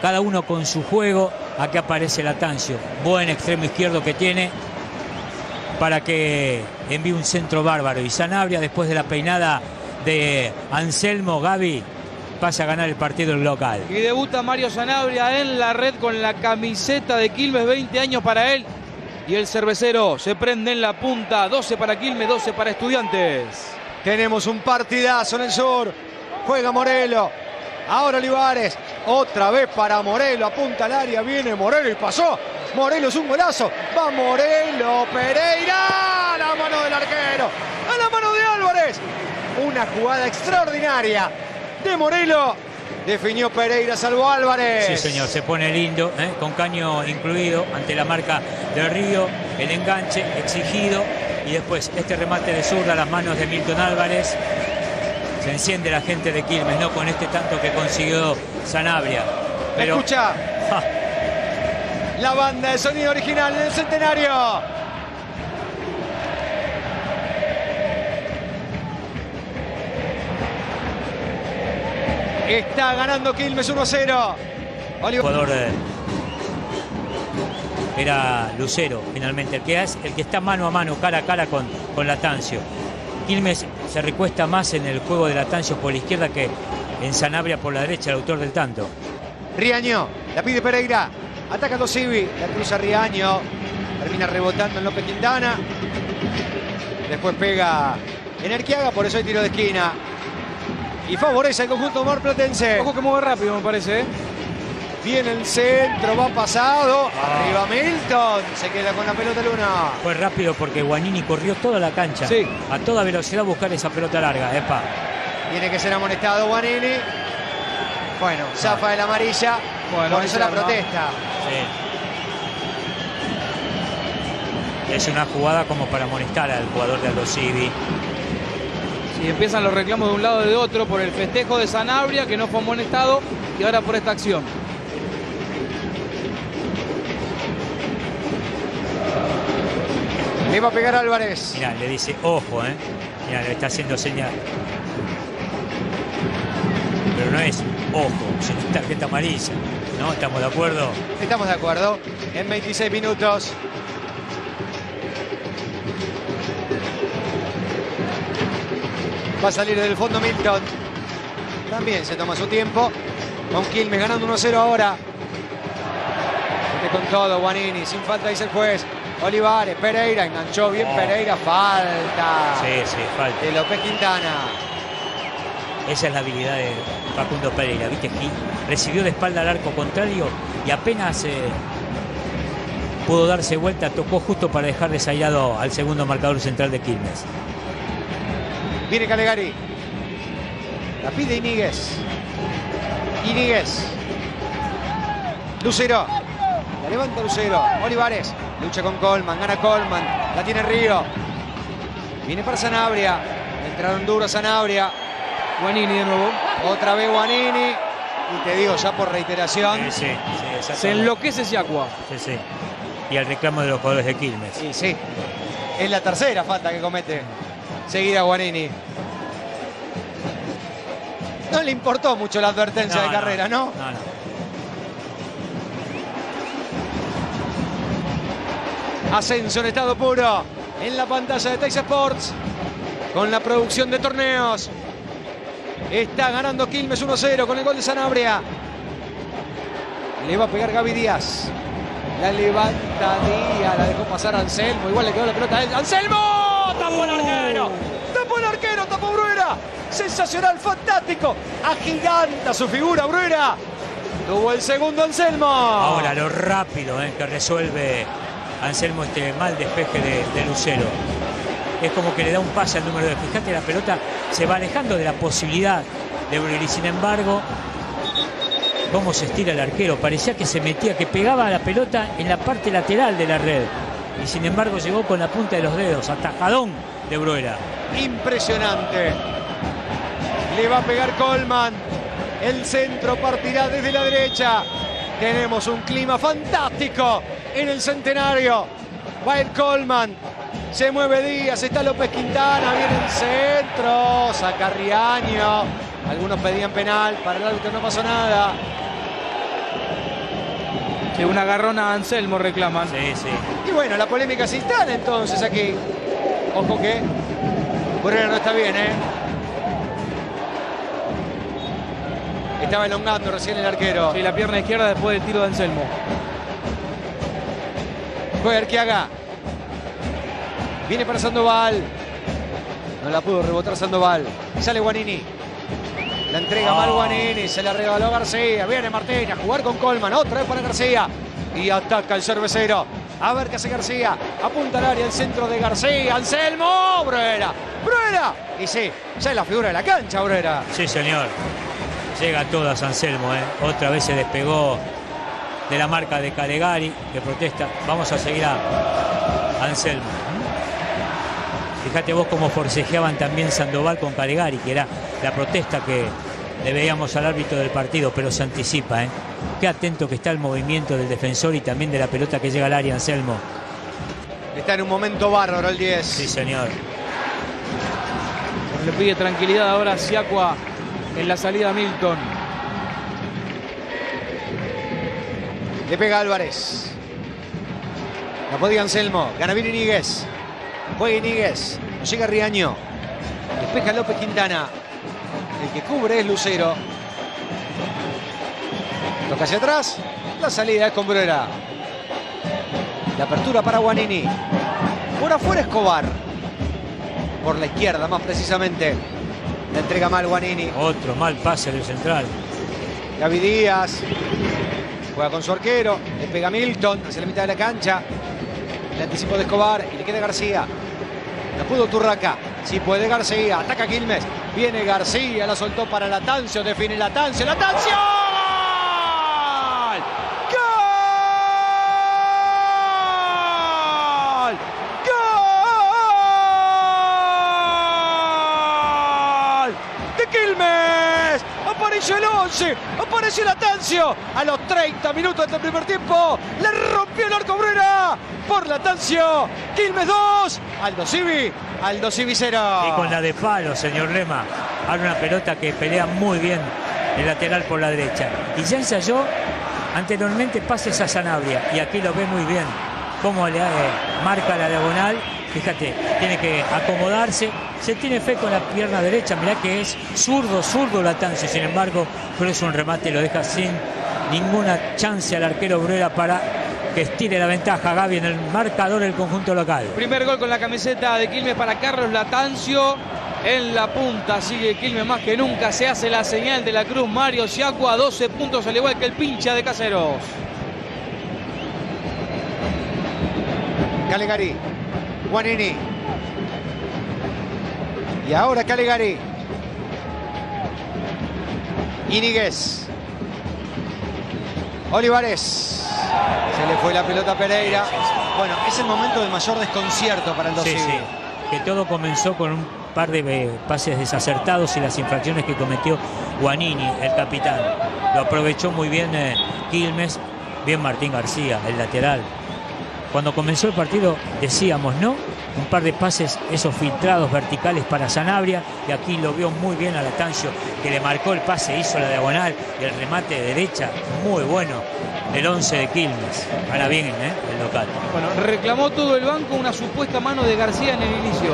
cada uno con su juego. Aquí aparece Lattanzio, buen extremo izquierdo que tiene, para que envíe un centro bárbaro. Y Sanabria, después de la peinada de Anselmo, Gaby, pasa a ganar el partido en local. Y debuta Mario Sanabria en la red con la camiseta de Quilmes, 20 años para él. Y el cervecero se prende en la punta, 12 para Quilmes, 12 para Estudiantes. Tenemos un partidazo en el sur. Juega Morello, ahora Olivares, otra vez para Morello, apunta al área, viene Morello y pasó. Morello es un golazo, va Morello, Pereyra, a la mano del arquero, a la mano de Álvarez. Una jugada extraordinaria de Morello, definió Pereyra, salvó Álvarez. Sí señor, se pone lindo, con caño incluido ante la marca de Río, el enganche exigido. Y después este remate de zurda a las manos de Milton Álvarez. Se enciende la gente de Quilmes, ¿no? Con este tanto que consiguió Sanabria. Pero... escucha. ¡Ja! La banda de sonido original del Centenario. Está ganando Quilmes 1-0. El jugador era Lucero, finalmente, el que está mano a mano, cara a cara con Lattanzio. Quilmes se recuesta más en el juego de Lattanzio por la izquierda que en Sanabria por la derecha, el autor del tanto. Riaño, la pide Pereyra, ataca Aldosivi, la cruza Riaño, termina rebotando en López Quintana, después pega en Erquiaga, por eso hay tiro de esquina. Y favorece al conjunto marplatense. Ojo que mueve rápido, me parece. Viene el centro, va pasado, arriba Milton, se queda con la pelota Luna. Fue rápido porque Guanini corrió toda la cancha, sí, a toda velocidad a buscar esa pelota larga, epa. Tiene que ser amonestado Guanini. Bueno, zafa de la amarilla, bueno, por eso la protesta. Sí. Es una jugada como para amonestar al jugador de Aldosivi. Y empiezan los reclamos de un lado y de otro por el festejo de Sanabria, que no fue amonestado, y ahora por esta acción. Le va a pegar Álvarez. Mirá, le dice, ojo, Mirá, le está haciendo señal. Pero no es ojo, sino tarjeta amarilla. ¿No? ¿Estamos de acuerdo? Estamos de acuerdo. En 26 minutos. Va a salir del fondo Milton. También se toma su tiempo. Con Quilmes ganando 1-0 ahora. Con todo, Guanini. Sin falta, dice el juez. Olivares, Pereyra, enganchó bien Pereyra, falta. Sí, sí, falta. De López Quintana. Esa es la habilidad de Facundo Pereyra, viste aquí. Recibió de espalda al arco contrario y apenas pudo darse vuelta, tocó justo para dejar desayado al segundo marcador central de Quilmes. Viene Callegari. La pide Iñíguez. Iñíguez. Lucero. La levanta Lucero. Olivares. Lucha con Colman, gana Colman, la tiene Río. Viene para Sanabria, entraron duro Sanabria. Guanini de nuevo. Otra vez Guanini. Y te digo, ya por reiteración, sí, se enloquece Sciacqua. Sí, sí. Y el reclamo de los jugadores de Quilmes. Sí, sí. Es la tercera falta que comete seguida Guanini. No le importó mucho la advertencia de Carrera, ¿no? No. Ascenso en estado puro en la pantalla de TyC Sports con la producción de torneos. Está ganando Quilmes 1-0 con el gol de Sanabria. Le va a pegar Gaby Díaz. La levanta Díaz, la dejó pasar Anselmo. Igual le quedó la pelota a él. ¡Anselmo! ¡Tapó el arquero! ¡Tapó el arquero! ¡Tapó Bruera! ¡Sensacional! ¡Fantástico! ¡Agiganta su figura Bruera! Tuvo el segundo Anselmo. Ahora lo rápido que resuelve Anselmo este mal despeje de Lucero. Es como que le da un pase al número 2. Fíjate, la pelota se va alejando de la posibilidad de Bruera. Sin embargo, cómo se estira el arquero. Parecía que se metía, que pegaba la pelota en la parte lateral de la red. y sin embargo llegó con la punta de los dedos. Atajadón de Bruera. Impresionante. Le va a pegar Colman. El centro partirá desde la derecha. Tenemos un clima fantástico en el Centenario. Va el Colman. Se mueve Díaz. Está López Quintana. Viene el centro. Saca Riaño. Algunos pedían penal. Para el árbitro no pasó nada. Sí, una garrona a Anselmo reclaman. Sí, sí. Y bueno, la polémica se instala entonces aquí. Ojo que Borrero no está bien, ¿eh? Estaba elongando recién el arquero. Sí, la pierna izquierda después del tiro de Anselmo. Juega Erquiaga. Viene para Sandoval. No la pudo rebotar Sandoval. Sale Guanini. La entrega mal Guanini. Se la regaló García. Viene Martín a jugar con Colman. Otra vez para García. Y ataca el cervecero. A ver qué hace García. Apunta al área, el centro de García. Anselmo. Bruera. Bruera. Y sí, ya es la figura de la cancha, Bruera. Sí, señor. Llega a todas Anselmo, ¿eh? Otra vez se despegó de la marca de Callegari, que protesta. Vamos a seguir a Anselmo. Fíjate vos cómo forcejeaban también Sandoval con Callegari, que era la protesta que le veíamos al árbitro del partido, pero se anticipa, ¿eh? Qué atento que está el movimiento del defensor y también de la pelota que llega al área, Anselmo. Está en un momento bárbaro el 10. Sí, señor. Le pide tranquilidad ahora a Sciacqua en la salida a Milton. Le pega Álvarez. La podía Anselmo. Gana bien Iñíguez. Juega Iñíguez. No llega Riaño. Despeja López Quintana. El que cubre es Lucero. Toca hacia atrás. La salida es con Bruera. La apertura para Guanini. Por afuera Escobar. Por la izquierda, más precisamente. La entrega mal Guanini. Otro mal pase del central. Gaby Díaz. Juega con su arquero. Le pega Milton hacia la mitad de la cancha. Le anticipó de Escobar y le queda García. No pudo Turraca. Si puede García. Ataca Quilmes. Viene García. La soltó para Lattanzio. Define Lattanzio. ¡Lattanzio! ¡Gol! ¡Gol! ¡Gol! ¡De Quilmes! Apareció el 11. Apareció Lattanzio. A los 30 minutos del primer tiempo. Le rompió el arco Bruera. Por Lattanzio. Quilmes 2. Aldosivi. Aldosivi 0. Y con la de palo, señor Lema. Ahora una pelota que pelea muy bien el lateral por la derecha. Y ya ensayó anteriormente pases a Sanabria. Y aquí lo ve muy bien. Cómo le marca la diagonal. Fíjate, tiene que acomodarse. Se tiene fe con la pierna derecha. Mirá que es zurdo, zurdo Lattanzio. Sin embargo, cruza un remate y lo deja sin ninguna chance al arquero Bruera para que estire la ventaja, Gaby, en el marcador del conjunto local. Primer gol con la camiseta de Quilmes para Carlos Lattanzio. En la punta sigue Quilmes más que nunca. Se hace la señal de la cruz. Mario Sciacqua, 12 puntos al igual que el pincha de Caseros. Callegari. Guanini. Y ahora Callegari. Iñíguez. Olivares. Se le fue la pelota a Pereyra. Bueno, es el momento de mayor desconcierto para el 2-0. Sí, sí. Que todo comenzó con un par de pases desacertados y las infracciones que cometió Guanini, el capitán. Lo aprovechó muy bien Quilmes, bien Martín García, el lateral. Cuando comenzó el partido decíamos, ¿no? Un par de pases, esos filtrados verticales para Sanabria. Y aquí lo vio muy bien a Lattanzio, que le marcó el pase, hizo la diagonal. Y el remate de derecha, muy bueno. El 11 de Quilmes. Ahora bien, ¿eh? El local. Bueno, reclamó todo el banco una supuesta mano de García en el inicio.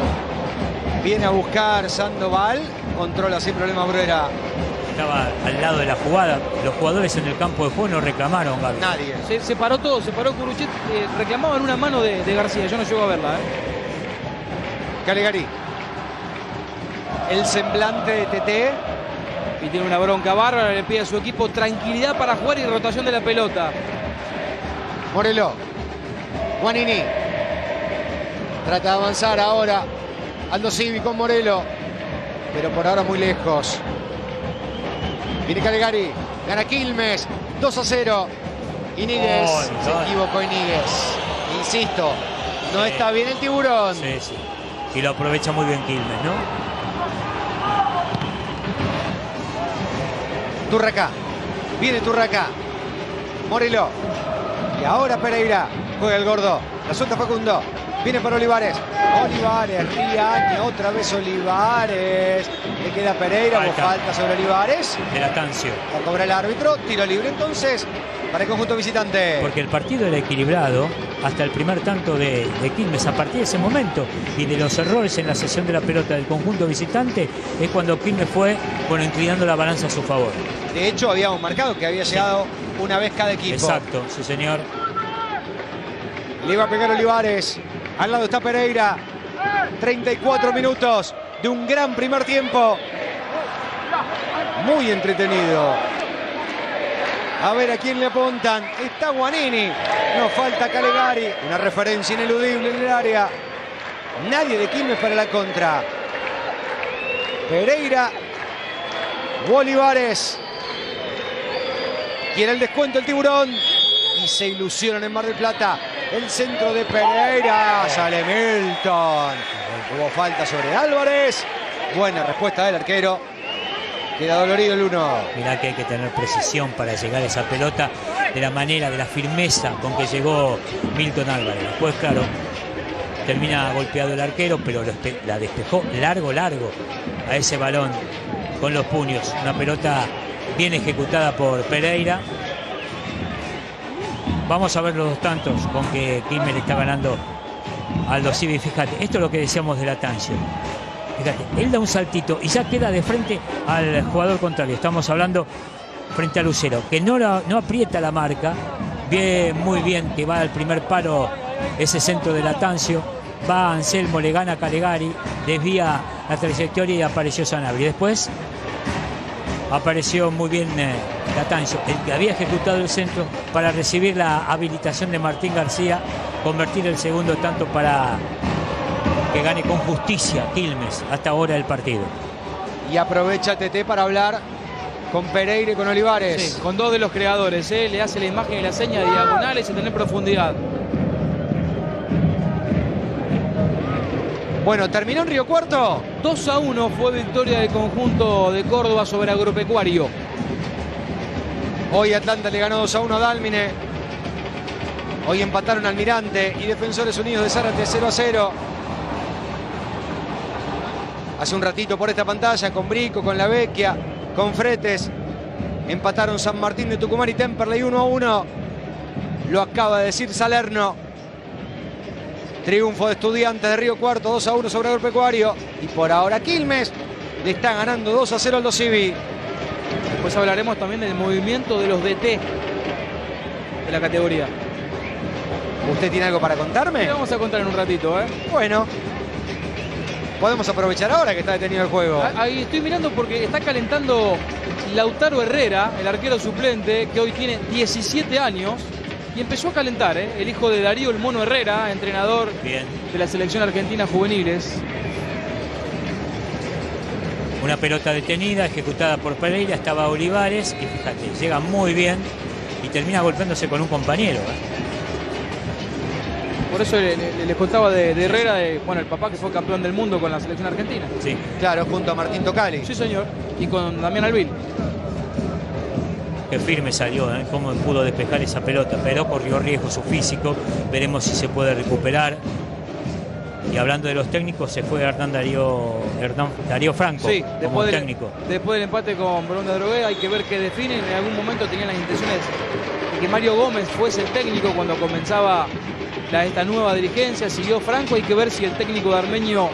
Viene a buscar Sandoval. Controla sin problema Bruera. Estaba al lado de la jugada. Los jugadores en el campo de juego no reclamaron, Gaby. Nadie. Se paró todo, se paró Curuchet. Reclamaban una mano de García. Yo no llego a verla, ¿eh? Callegari. El semblante de Tete. Y tiene una bronca bárbara, le pide a su equipo tranquilidad para jugar y rotación de la pelota. Morello. Guanini. Trata de avanzar ahora. Aldosivi con Morello. Pero por ahora muy lejos. Viene Callegari. Gana Quilmes. 2-0. Iñíguez. Se equivocó Iñíguez. Insisto. No está bien el tiburón. Sí, sí. Y lo aprovecha muy bien Quilmes, ¿no? Turraca. Viene Turraca. Morello. Y ahora Pereyra. Juega el gordo. La suelta Facundo. Viene para Olivares. Olivares, Riaño, otra vez Olivares. Le queda Pereyra, falta sobre Olivares. De Lattanzio. La cobra el árbitro, tiro libre entonces para el conjunto visitante. Porque el partido era equilibrado hasta el primer tanto de Quilmes. A partir de ese momento y de los errores en la cesión de la pelota del conjunto visitante es cuando Quilmes fue, bueno, inclinando la balanza a su favor. De hecho, habíamos marcado que había llegado una vez cada equipo. Exacto, sí señor. Le iba a pegar Olivares. Al lado está Pereyra. 34 minutos de un gran primer tiempo. Muy entretenido. A ver a quién le apuntan. Está Guanini. No falta Callegari. Una referencia ineludible en el área. Nadie de Quilmes para la contra. Pereyra. Olivares. Quiere el descuento el tiburón. Y se ilusionan en Mar del Plata. El centro de Pereyra, sale Milton. Hubo falta sobre Álvarez. Buena respuesta del arquero. Queda dolorido el 1. Mirá que hay que tener precisión para llegar a esa pelota de la manera, de la firmeza con que llegó Milton Álvarez. Después, claro, termina golpeado el arquero, pero la despejó largo a ese balón con los puños. Una pelota bien ejecutada por Pereyra. Vamos a ver los dos tantos con que Quilmes le está ganando a Aldosivi. Fíjate, esto es lo que decíamos de Lattanzio. Fíjate, él da un saltito y ya queda de frente al jugador contrario. Estamos hablando frente a Lucero, que no aprieta la marca. Ve muy bien que va al primer palo ese centro de Lattanzio. Va Anselmo, le gana a Callegari, desvía la trayectoria y apareció Sanabria. Después apareció muy bien Lattanzio, el que había ejecutado el centro para recibir la habilitación de Martín García, convertir el segundo tanto para que gane con justicia Quilmes hasta ahora el partido. Y aprovecha Tete para hablar con Pereyra y con Olivares. Sí, con dos de los creadores, ¿eh? Le hace la imagen y la seña diagonales y tener profundidad. Bueno, terminó en Río Cuarto. 2-1 fue victoria del conjunto de Córdoba sobre Agropecuario. Hoy Atlanta le ganó 2-1 a Dálmine. Hoy empataron Almirante y Defensores Unidos de Zárate 0-0. Hace un ratito por esta pantalla con Brico, con La Vecchia, con Fretes. Empataron San Martín de Tucumán y Temperley 1-1. Lo acaba de decir Salerno. Triunfo de Estudiantes de Río Cuarto, 2-1 sobre Agropecuario. Y por ahora Quilmes le está ganando 2-0 al Aldosivi. Después hablaremos también del movimiento de los DT de la categoría. ¿Usted tiene algo para contarme? Sí, vamos a contar en un ratito, ¿eh? Bueno. Podemos aprovechar ahora que está detenido el juego. Ahí estoy mirando porque está calentando Lautaro Herrera, el arquero suplente, que hoy tiene 17 años. Y empezó a calentar, ¿eh? El hijo de Darío el Mono Herrera, entrenador de la selección argentina juveniles. Una pelota detenida, ejecutada por Pereyra, estaba Olivares, que fíjate, llega muy bien y termina golpeándose con un compañero. Por eso les contaba de Herrera, bueno, el papá que fue campeón del mundo con la selección argentina. Sí, claro, junto a Martín Tocali. Sí, señor, y con Damián Alvil. Que firme salió, ¿eh? Cómo pudo despejar esa pelota, pero corrió riesgo su físico. Veremos si se puede recuperar. Y hablando de los técnicos, se fue Hernán Darío Franco, sí, como técnico. Después del empate con Bronda Drogué, hay que ver qué definen. En algún momento tenían las intenciones de que Mario Gómez fuese el técnico cuando comenzaba esta nueva dirigencia. Siguió Franco, hay que ver si el técnico de Armenio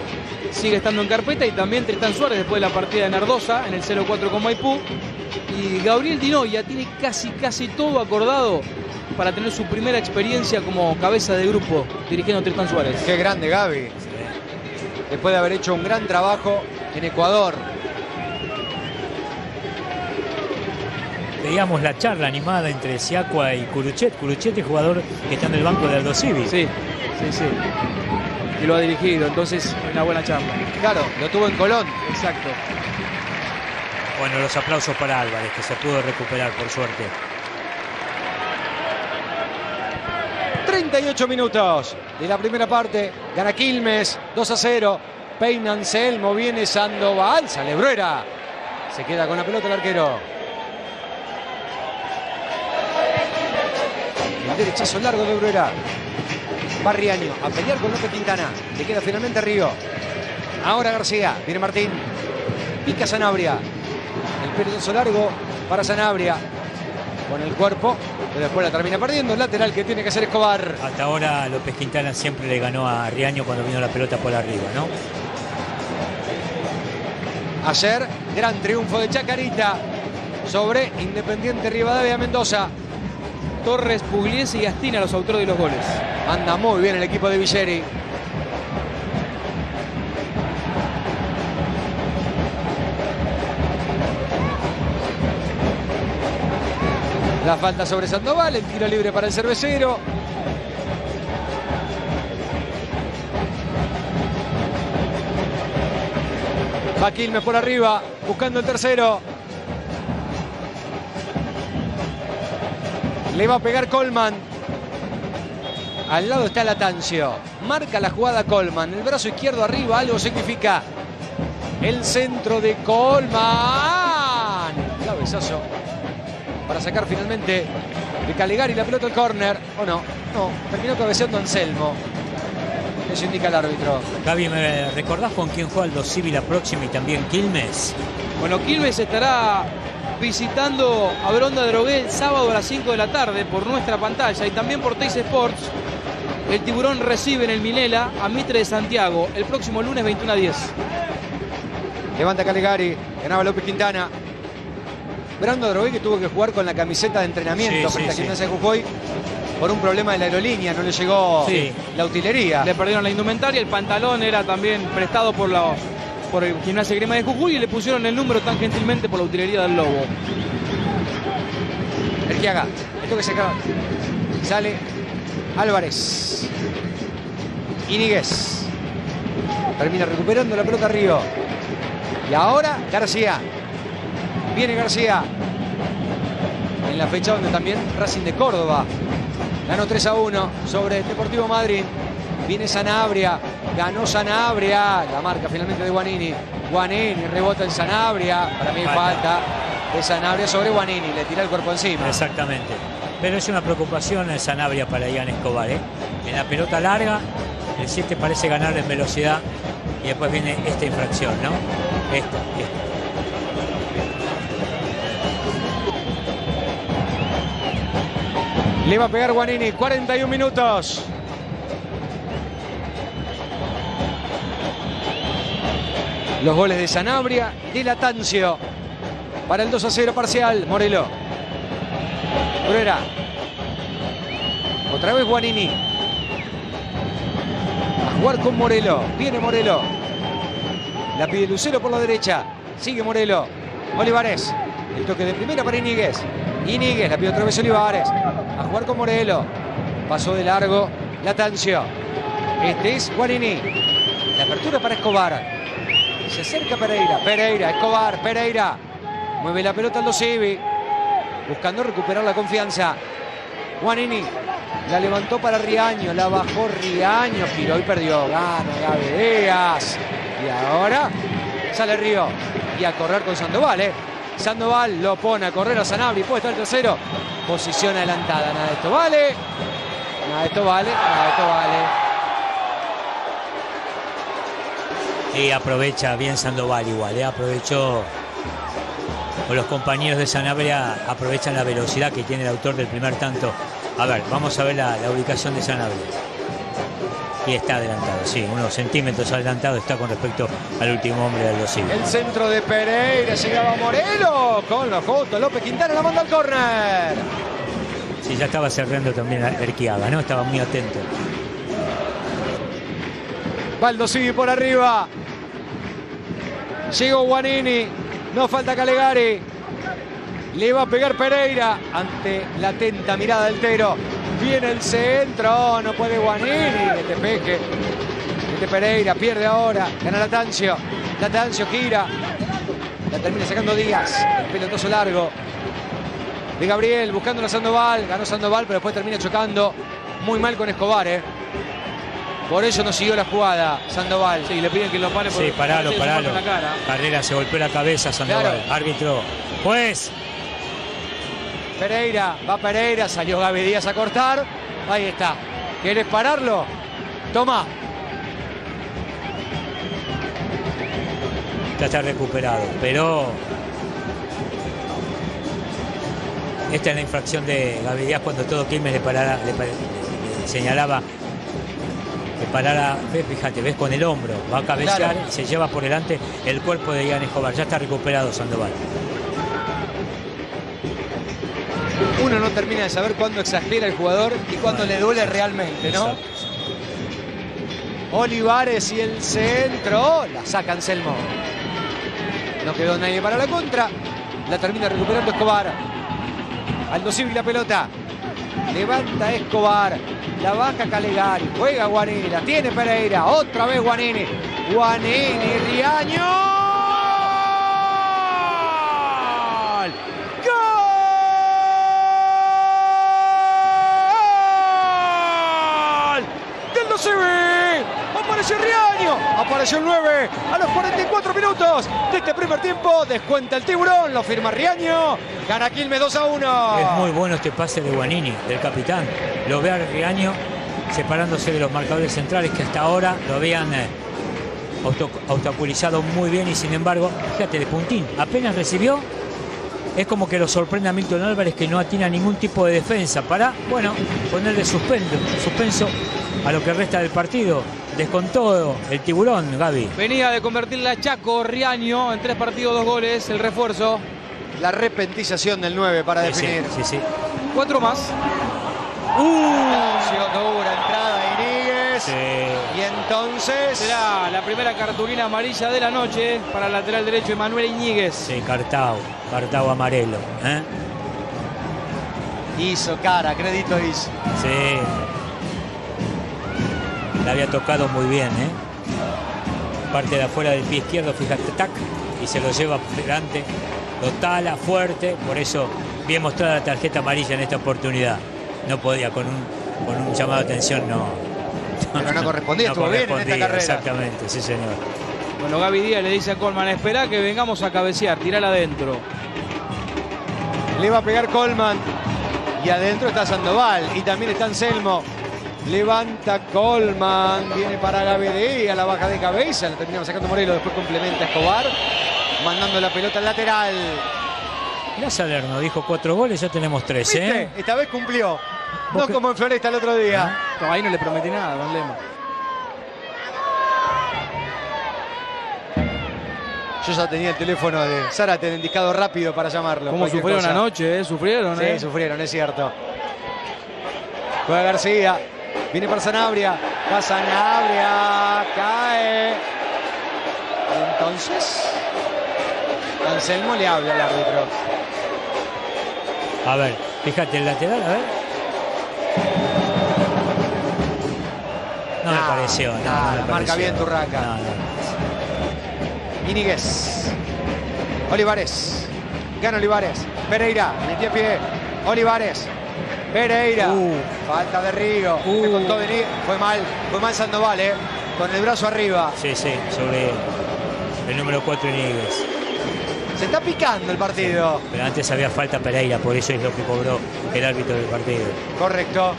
sigue estando en carpeta. Y también Tristán Suárez después de la partida de Nardosa en el 0-4 con Maipú. Y Gabriel Dinoya tiene casi todo acordado para tener su primera experiencia como cabeza de grupo dirigiendo a Tristán Suárez. Qué grande Gaby. Después de haber hecho un gran trabajo en Ecuador. Veíamos la charla animada entre Sciacqua y Curuchet. Curuchet es jugador que está en el banco de Aldosivi. Sí. Y lo ha dirigido, entonces una buena charla. Claro, lo tuvo en Colón. Exacto. Bueno, los aplausos para Álvarez, que se pudo recuperar, por suerte. 38 minutos de la primera parte. Gana Quilmes, 2-0. Peina Anselmo, viene Sandoval, sale Bruera. Se queda con la pelota el arquero. El derechazo largo de Bruera. Va Riaño a pelear con López Quintana. Le queda finalmente Río. Ahora García. Viene Martín. Pica Sanabria. El pelotazo largo para Sanabria. Con el cuerpo. Pero después la termina perdiendo. El lateral que tiene que hacer Escobar. Hasta ahora López Quintana siempre le ganó a Riaño cuando vino la pelota por arriba, ¿no? Ayer, gran triunfo de Chacarita sobre Independiente Rivadavia Mendoza. Torres, Pugliese y Astina los autores de los goles. Anda muy bien el equipo de Villeri. La falta sobre Sandoval, el tiro libre para el cervecero. Va Quilmes por arriba, buscando el tercero. Le va a pegar Colman. Al lado está Lattanzio. Marca la jugada Colman. El brazo izquierdo arriba, algo significa. El centro de Colman. Cabezazo. Para sacar finalmente de Callegari la pelota al córner. ¿O no? No, terminó cabeceando Anselmo. Eso indica el árbitro. Gaby, ¿me recordás con quién juega Aldosivi la próxima y también Quilmes? Bueno, Quilmes estará visitando a Bronda Drogué el sábado a las 5 de la tarde por nuestra pantalla y también por TyC Sports. El Tiburón recibe en el Minela a Mitre de Santiago el próximo lunes 21:10. Levanta Callegari, ganaba López Quintana. Brando Drogué, que tuvo que jugar con la camiseta de entrenamiento frente a Quintana de Jujuy por un problema de la aerolínea, no le llegó la utilería. Le perdieron la indumentaria, el pantalón era también prestado por la... por el Gimnasia Grima de Jujuy y le pusieron el número tan gentilmente por la utilería del Lobo. Erquiaga, esto que se acaba. Sale Álvarez. Iñíguez. Termina recuperando la pelota Río. Y ahora García. Viene García. En la fecha donde también Racing de Córdoba ganó 3-1 sobre el Deportivo Madrid. Viene Sanabria. Ganó Sanabria, la marca finalmente de Guanini. Guanini rebota en Sanabria. Para mí falta de Sanabria sobre Guanini. Le tira el cuerpo encima. Exactamente. Pero es una preocupación en Sanabria para Ian Escobar, ¿eh? En la pelota larga, el 7 parece ganar en velocidad. Y después viene esta infracción, ¿no? Esta. Le va a pegar Guanini. 41 minutos. Los goles de Sanabria, de Lattanzio. Para el 2-0 parcial, Morello. Bruera. Otra vez Guanini. A jugar con Morello. Viene Morello. La pide Lucero por la derecha. Sigue Morello. Olivares. El toque de primera para Iñíguez. Iñíguez, la pide otra vez Olivares. A jugar con Morello. Pasó de largo Lattanzio. Este es Guanini. La apertura para Escobar. Se acerca Pereyra, Escobar, mueve la pelota Aldosivi, buscando recuperar la confianza. Guanini la levantó para Riaño, la bajó Riaño, giró y perdió. Gana Gabriel Díaz. Y ahora sale Río y a correr con Sandoval, ¿eh? Sandoval lo pone a correr a Sanabria, puede estar el tercero. Posición adelantada, nada de esto vale. Y aprovecha bien Sandoval igual, ¿eh? Aprovechó, o los compañeros de Sanabria aprovechan la velocidad que tiene el autor del primer tanto. A ver, vamos a ver la ubicación de Sanabria. Y está adelantado, sí, unos centímetros adelantado está con respecto al último hombre de los siglos. El centro de Pereyra, llegaba Morello con los justos. López Quintana la manda al córner. Sí, ya estaba cerrando también a Erquiaga, ¿no? Estaba muy atento. Aldosivi por arriba. Llegó Guanini, no falta Callegari. Le va a pegar Pereyra ante la atenta mirada del Tero. Viene el centro, oh, no puede Guanini. Este peje, este Pereyra pierde ahora, gana Lattanzio. Lattanzio gira, la termina sacando Díaz. El pelotazo largo de Gabriel, buscando a Sandoval. Ganó Sandoval, pero después termina chocando muy mal con Escobar, ¿eh? Por eso no siguió la jugada Sandoval. Sí, le piden que lo pare. Sí, paralo. Carrera se golpeó la cabeza Sandoval. Claro. Árbitro. Juez. Pereyra, va Pereyra, salió Gaby Díaz a cortar. Ahí está. ¿Quieres pararlo? Toma. Ya está recuperado, pero... Esta es la infracción de Gaby Díaz cuando todo Quilmes le señalaba... Fíjate, ves con el hombro, va a cabecear, claro, y se lleva por delante el cuerpo de Ian Escobar. Ya está recuperado Sandoval. Uno no termina de saber cuándo exagera el jugador y cuándo le duele realmente, ¿no? Exacto. Olivares y el centro, la saca Anselmo. No quedó nadie para la contra, la termina recuperando Escobar. Aldosivi la pelota, levanta Escobar. La baja Callegari, juega Guanini, la tiene Pereyra, otra vez Guanini. Guanini, Riaño. ¡Gol! ¡Gol! ¡Del 12! Apareció Riaño, apareció el 9 a los 44 minutos de este primer tiempo. Descuenta el tiburón, lo firma Riaño. Gana Quilmes 2-1. Es muy bueno este pase de Guanini, del capitán. Lo ve a Riaño separándose de los marcadores centrales que hasta ahora lo habían obstaculizado muy bien, y sin embargo, fíjate, de puntín, apenas recibió, es como que lo sorprende a Milton Álvarez, que no atina ningún tipo de defensa para, bueno, ponerle suspenso a lo que resta del partido. Descontó el tiburón, Gaby. Venía de convertir la Chaco, Riaño, en 3 partidos, 2 goles, el refuerzo. La repentización del 9 para definir. Sí, sí, sí. 4 más. Dura entrada de Iñíguez. Sí. Y entonces... Será la primera cartulina amarilla de la noche para el lateral derecho, Emanuel Iñíguez. Sí, Cartao amarelo. ¿Eh? Hizo cara, crédito hizo. Sí. La había tocado muy bien, ¿eh? Parte de afuera del pie izquierdo, fíjate, tac. Y se lo lleva delante. Lo tala fuerte, por eso bien mostrada la tarjeta amarilla en esta oportunidad. No podía, con un llamado de atención no. Pero no correspondía, estuvo bien en esta carrera. Exactamente, sí señor. Bueno, Gaby Díaz le dice a Colman, espera que vengamos a cabecear, tirala adentro. Le va a pegar Colman y adentro está Sandoval y también está Anselmo. Levanta Colman, viene para Gaby Díaz, la baja de cabeza, la terminamos sacando Morello, después complementa a Escobar. Mandando la pelota al lateral. Mirá Salerno, dijo 4 goles, ya tenemos 3, ¿eh? Esta vez cumplió. No como en Floresta el otro día. ¿Ah? Ahí no le prometí nada, don Lema. Yo ya tenía el teléfono de Zárate en indicado rápido para llamarlo. Como sufrieron anoche, ¿eh? Sufrieron, ¿eh? Sí, sufrieron, es cierto. Juega García. Viene para Sanabria. Va Sanabria. Cae. Entonces... Anselmo le habla al árbitro. A ver, fíjate el lateral, a ver. No, me pareció. No me pareció. Marca bien Turraca. Iñíguez. Olivares. Gana Olivares. Pereyra. Metió pie. Olivares. Pereyra. Falta de Río. Se contó venir. Fue mal Sandoval, ¿eh? Con el brazo arriba. Sí, sí, sobre el número 4 Iñíguez. Se está picando el partido. Sí, pero antes había falta Pereyra, por eso es lo que cobró el árbitro del partido. Correcto.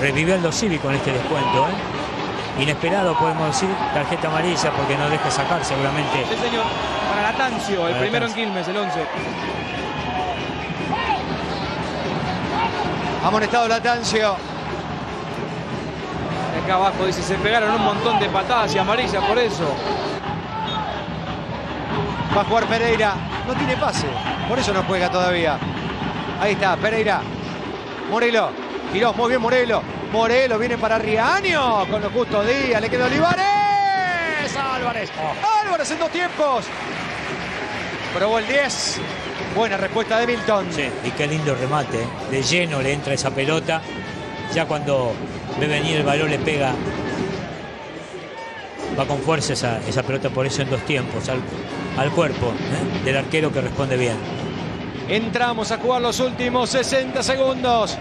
Revivió Aldosivi con este descuento, ¿eh? Inesperado, podemos decir, tarjeta amarilla, porque no deja sacar seguramente. Sí, señor. Para Lattanzio, el primero en Quilmes, el 11. Amonestado Lattanzio. Acá abajo dice, se pegaron un montón de patadas y amarillas por eso. Va a jugar Pereyra, no tiene pase, por eso no juega todavía. Ahí está, Pereyra. Morello, Quirós, muy bien Morello. Morello viene para Riaño, con lo justo Díaz, le queda Olivares. Álvarez, Álvarez en 2 tiempos. Probó el 10, buena respuesta de Milton. Sí, y qué lindo remate, de lleno le entra esa pelota, ya cuando... ve venir el balón, le pega, va con fuerza esa pelota, por eso en 2 tiempos al cuerpo, ¿eh? Del arquero, que responde bien. Entramos a jugar los últimos 60 segundos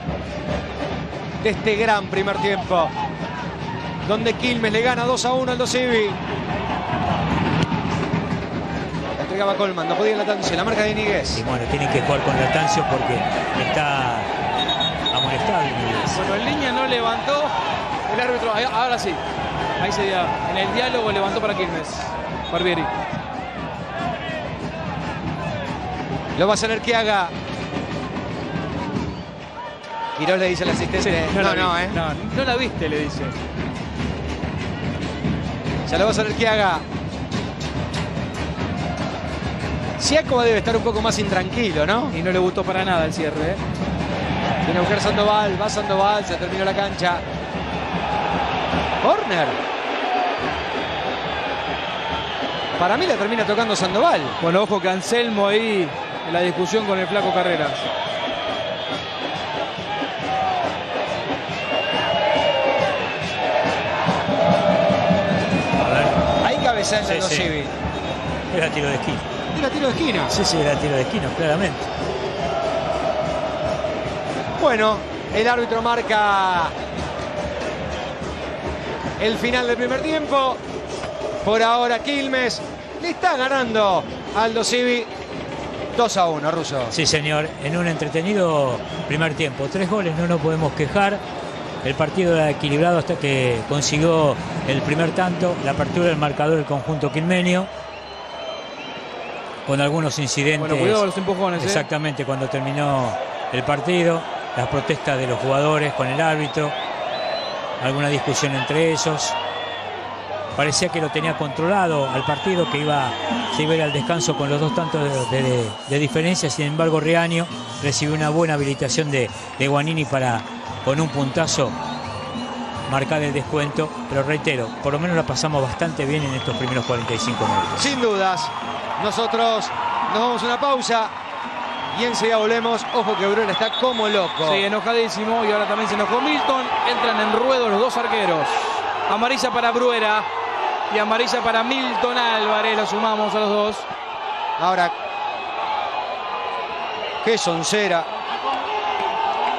de este gran primer tiempo, donde Quilmes le gana 2-1 al Aldosivi. La entregaba Colman, no podía Lattanzio, la marca de Iñíguez. Y bueno, tienen que jugar con Lattanzio porque está amonestado Iñíguez. Bueno, el línea no levantó, el árbitro, ahora sí. Ahí se dio, en el diálogo levantó para Quilmes, Barbieri. Lo va a hacer Erquiaga. Quirós le dice al asistente. Sí, no la viste, le dice. Ya lo va a hacer Erquiaga. Sciacqua debe estar un poco más intranquilo, ¿no? Y no le gustó para nada el cierre, ¿eh? Tiene a buscar Sandoval, va Sandoval, se terminó la cancha. Corner. Para mí la termina tocando Sandoval. Bueno, ojo que Anselmo ahí en la discusión con el flaco Carreras. Cabeza en Aldosivi. Era tiro de esquina. ¿Era tiro de esquina? Sí, era tiro de esquina, claramente. Bueno, el árbitro marca el final del primer tiempo. Por ahora Quilmes le está ganando a Aldosivi 2-1, Russo. Sí, señor. En un entretenido primer tiempo. 3 goles, no nos podemos quejar. El partido era equilibrado hasta que consiguió el primer tanto, la apertura del marcador del conjunto quilmenio, con algunos incidentes. Bueno, cuidado los empujones. Exactamente, cuando terminó el partido, las protestas de los jugadores con el árbitro, alguna discusión entre ellos. Parecía que lo tenía controlado al partido, que se iba a ir al descanso con los 2 tantos de diferencia. Sin embargo, Riaño recibió una buena habilitación de Guanini para, con un puntazo, marcar el descuento. Pero reitero, por lo menos la pasamos bastante bien en estos primeros 45 minutos. Sin dudas. Nosotros nos vamos a una pausa y enseguida volvemos. Ojo que Bruera está como loco. Sí, enojadísimo. Y ahora también se enojó Milton. Entran en ruedo los 2 arqueros. Amarilla para Bruera y amarilla para Milton Álvarez. Lo sumamos a los 2. Ahora, qué soncera.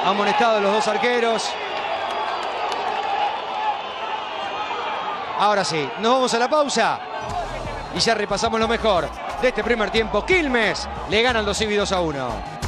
Amonestados los 2 arqueros. Ahora sí, nos vamos a la pausa y ya repasamos lo mejor de este primer tiempo. Quilmes le gana al Aldosivi 2-1.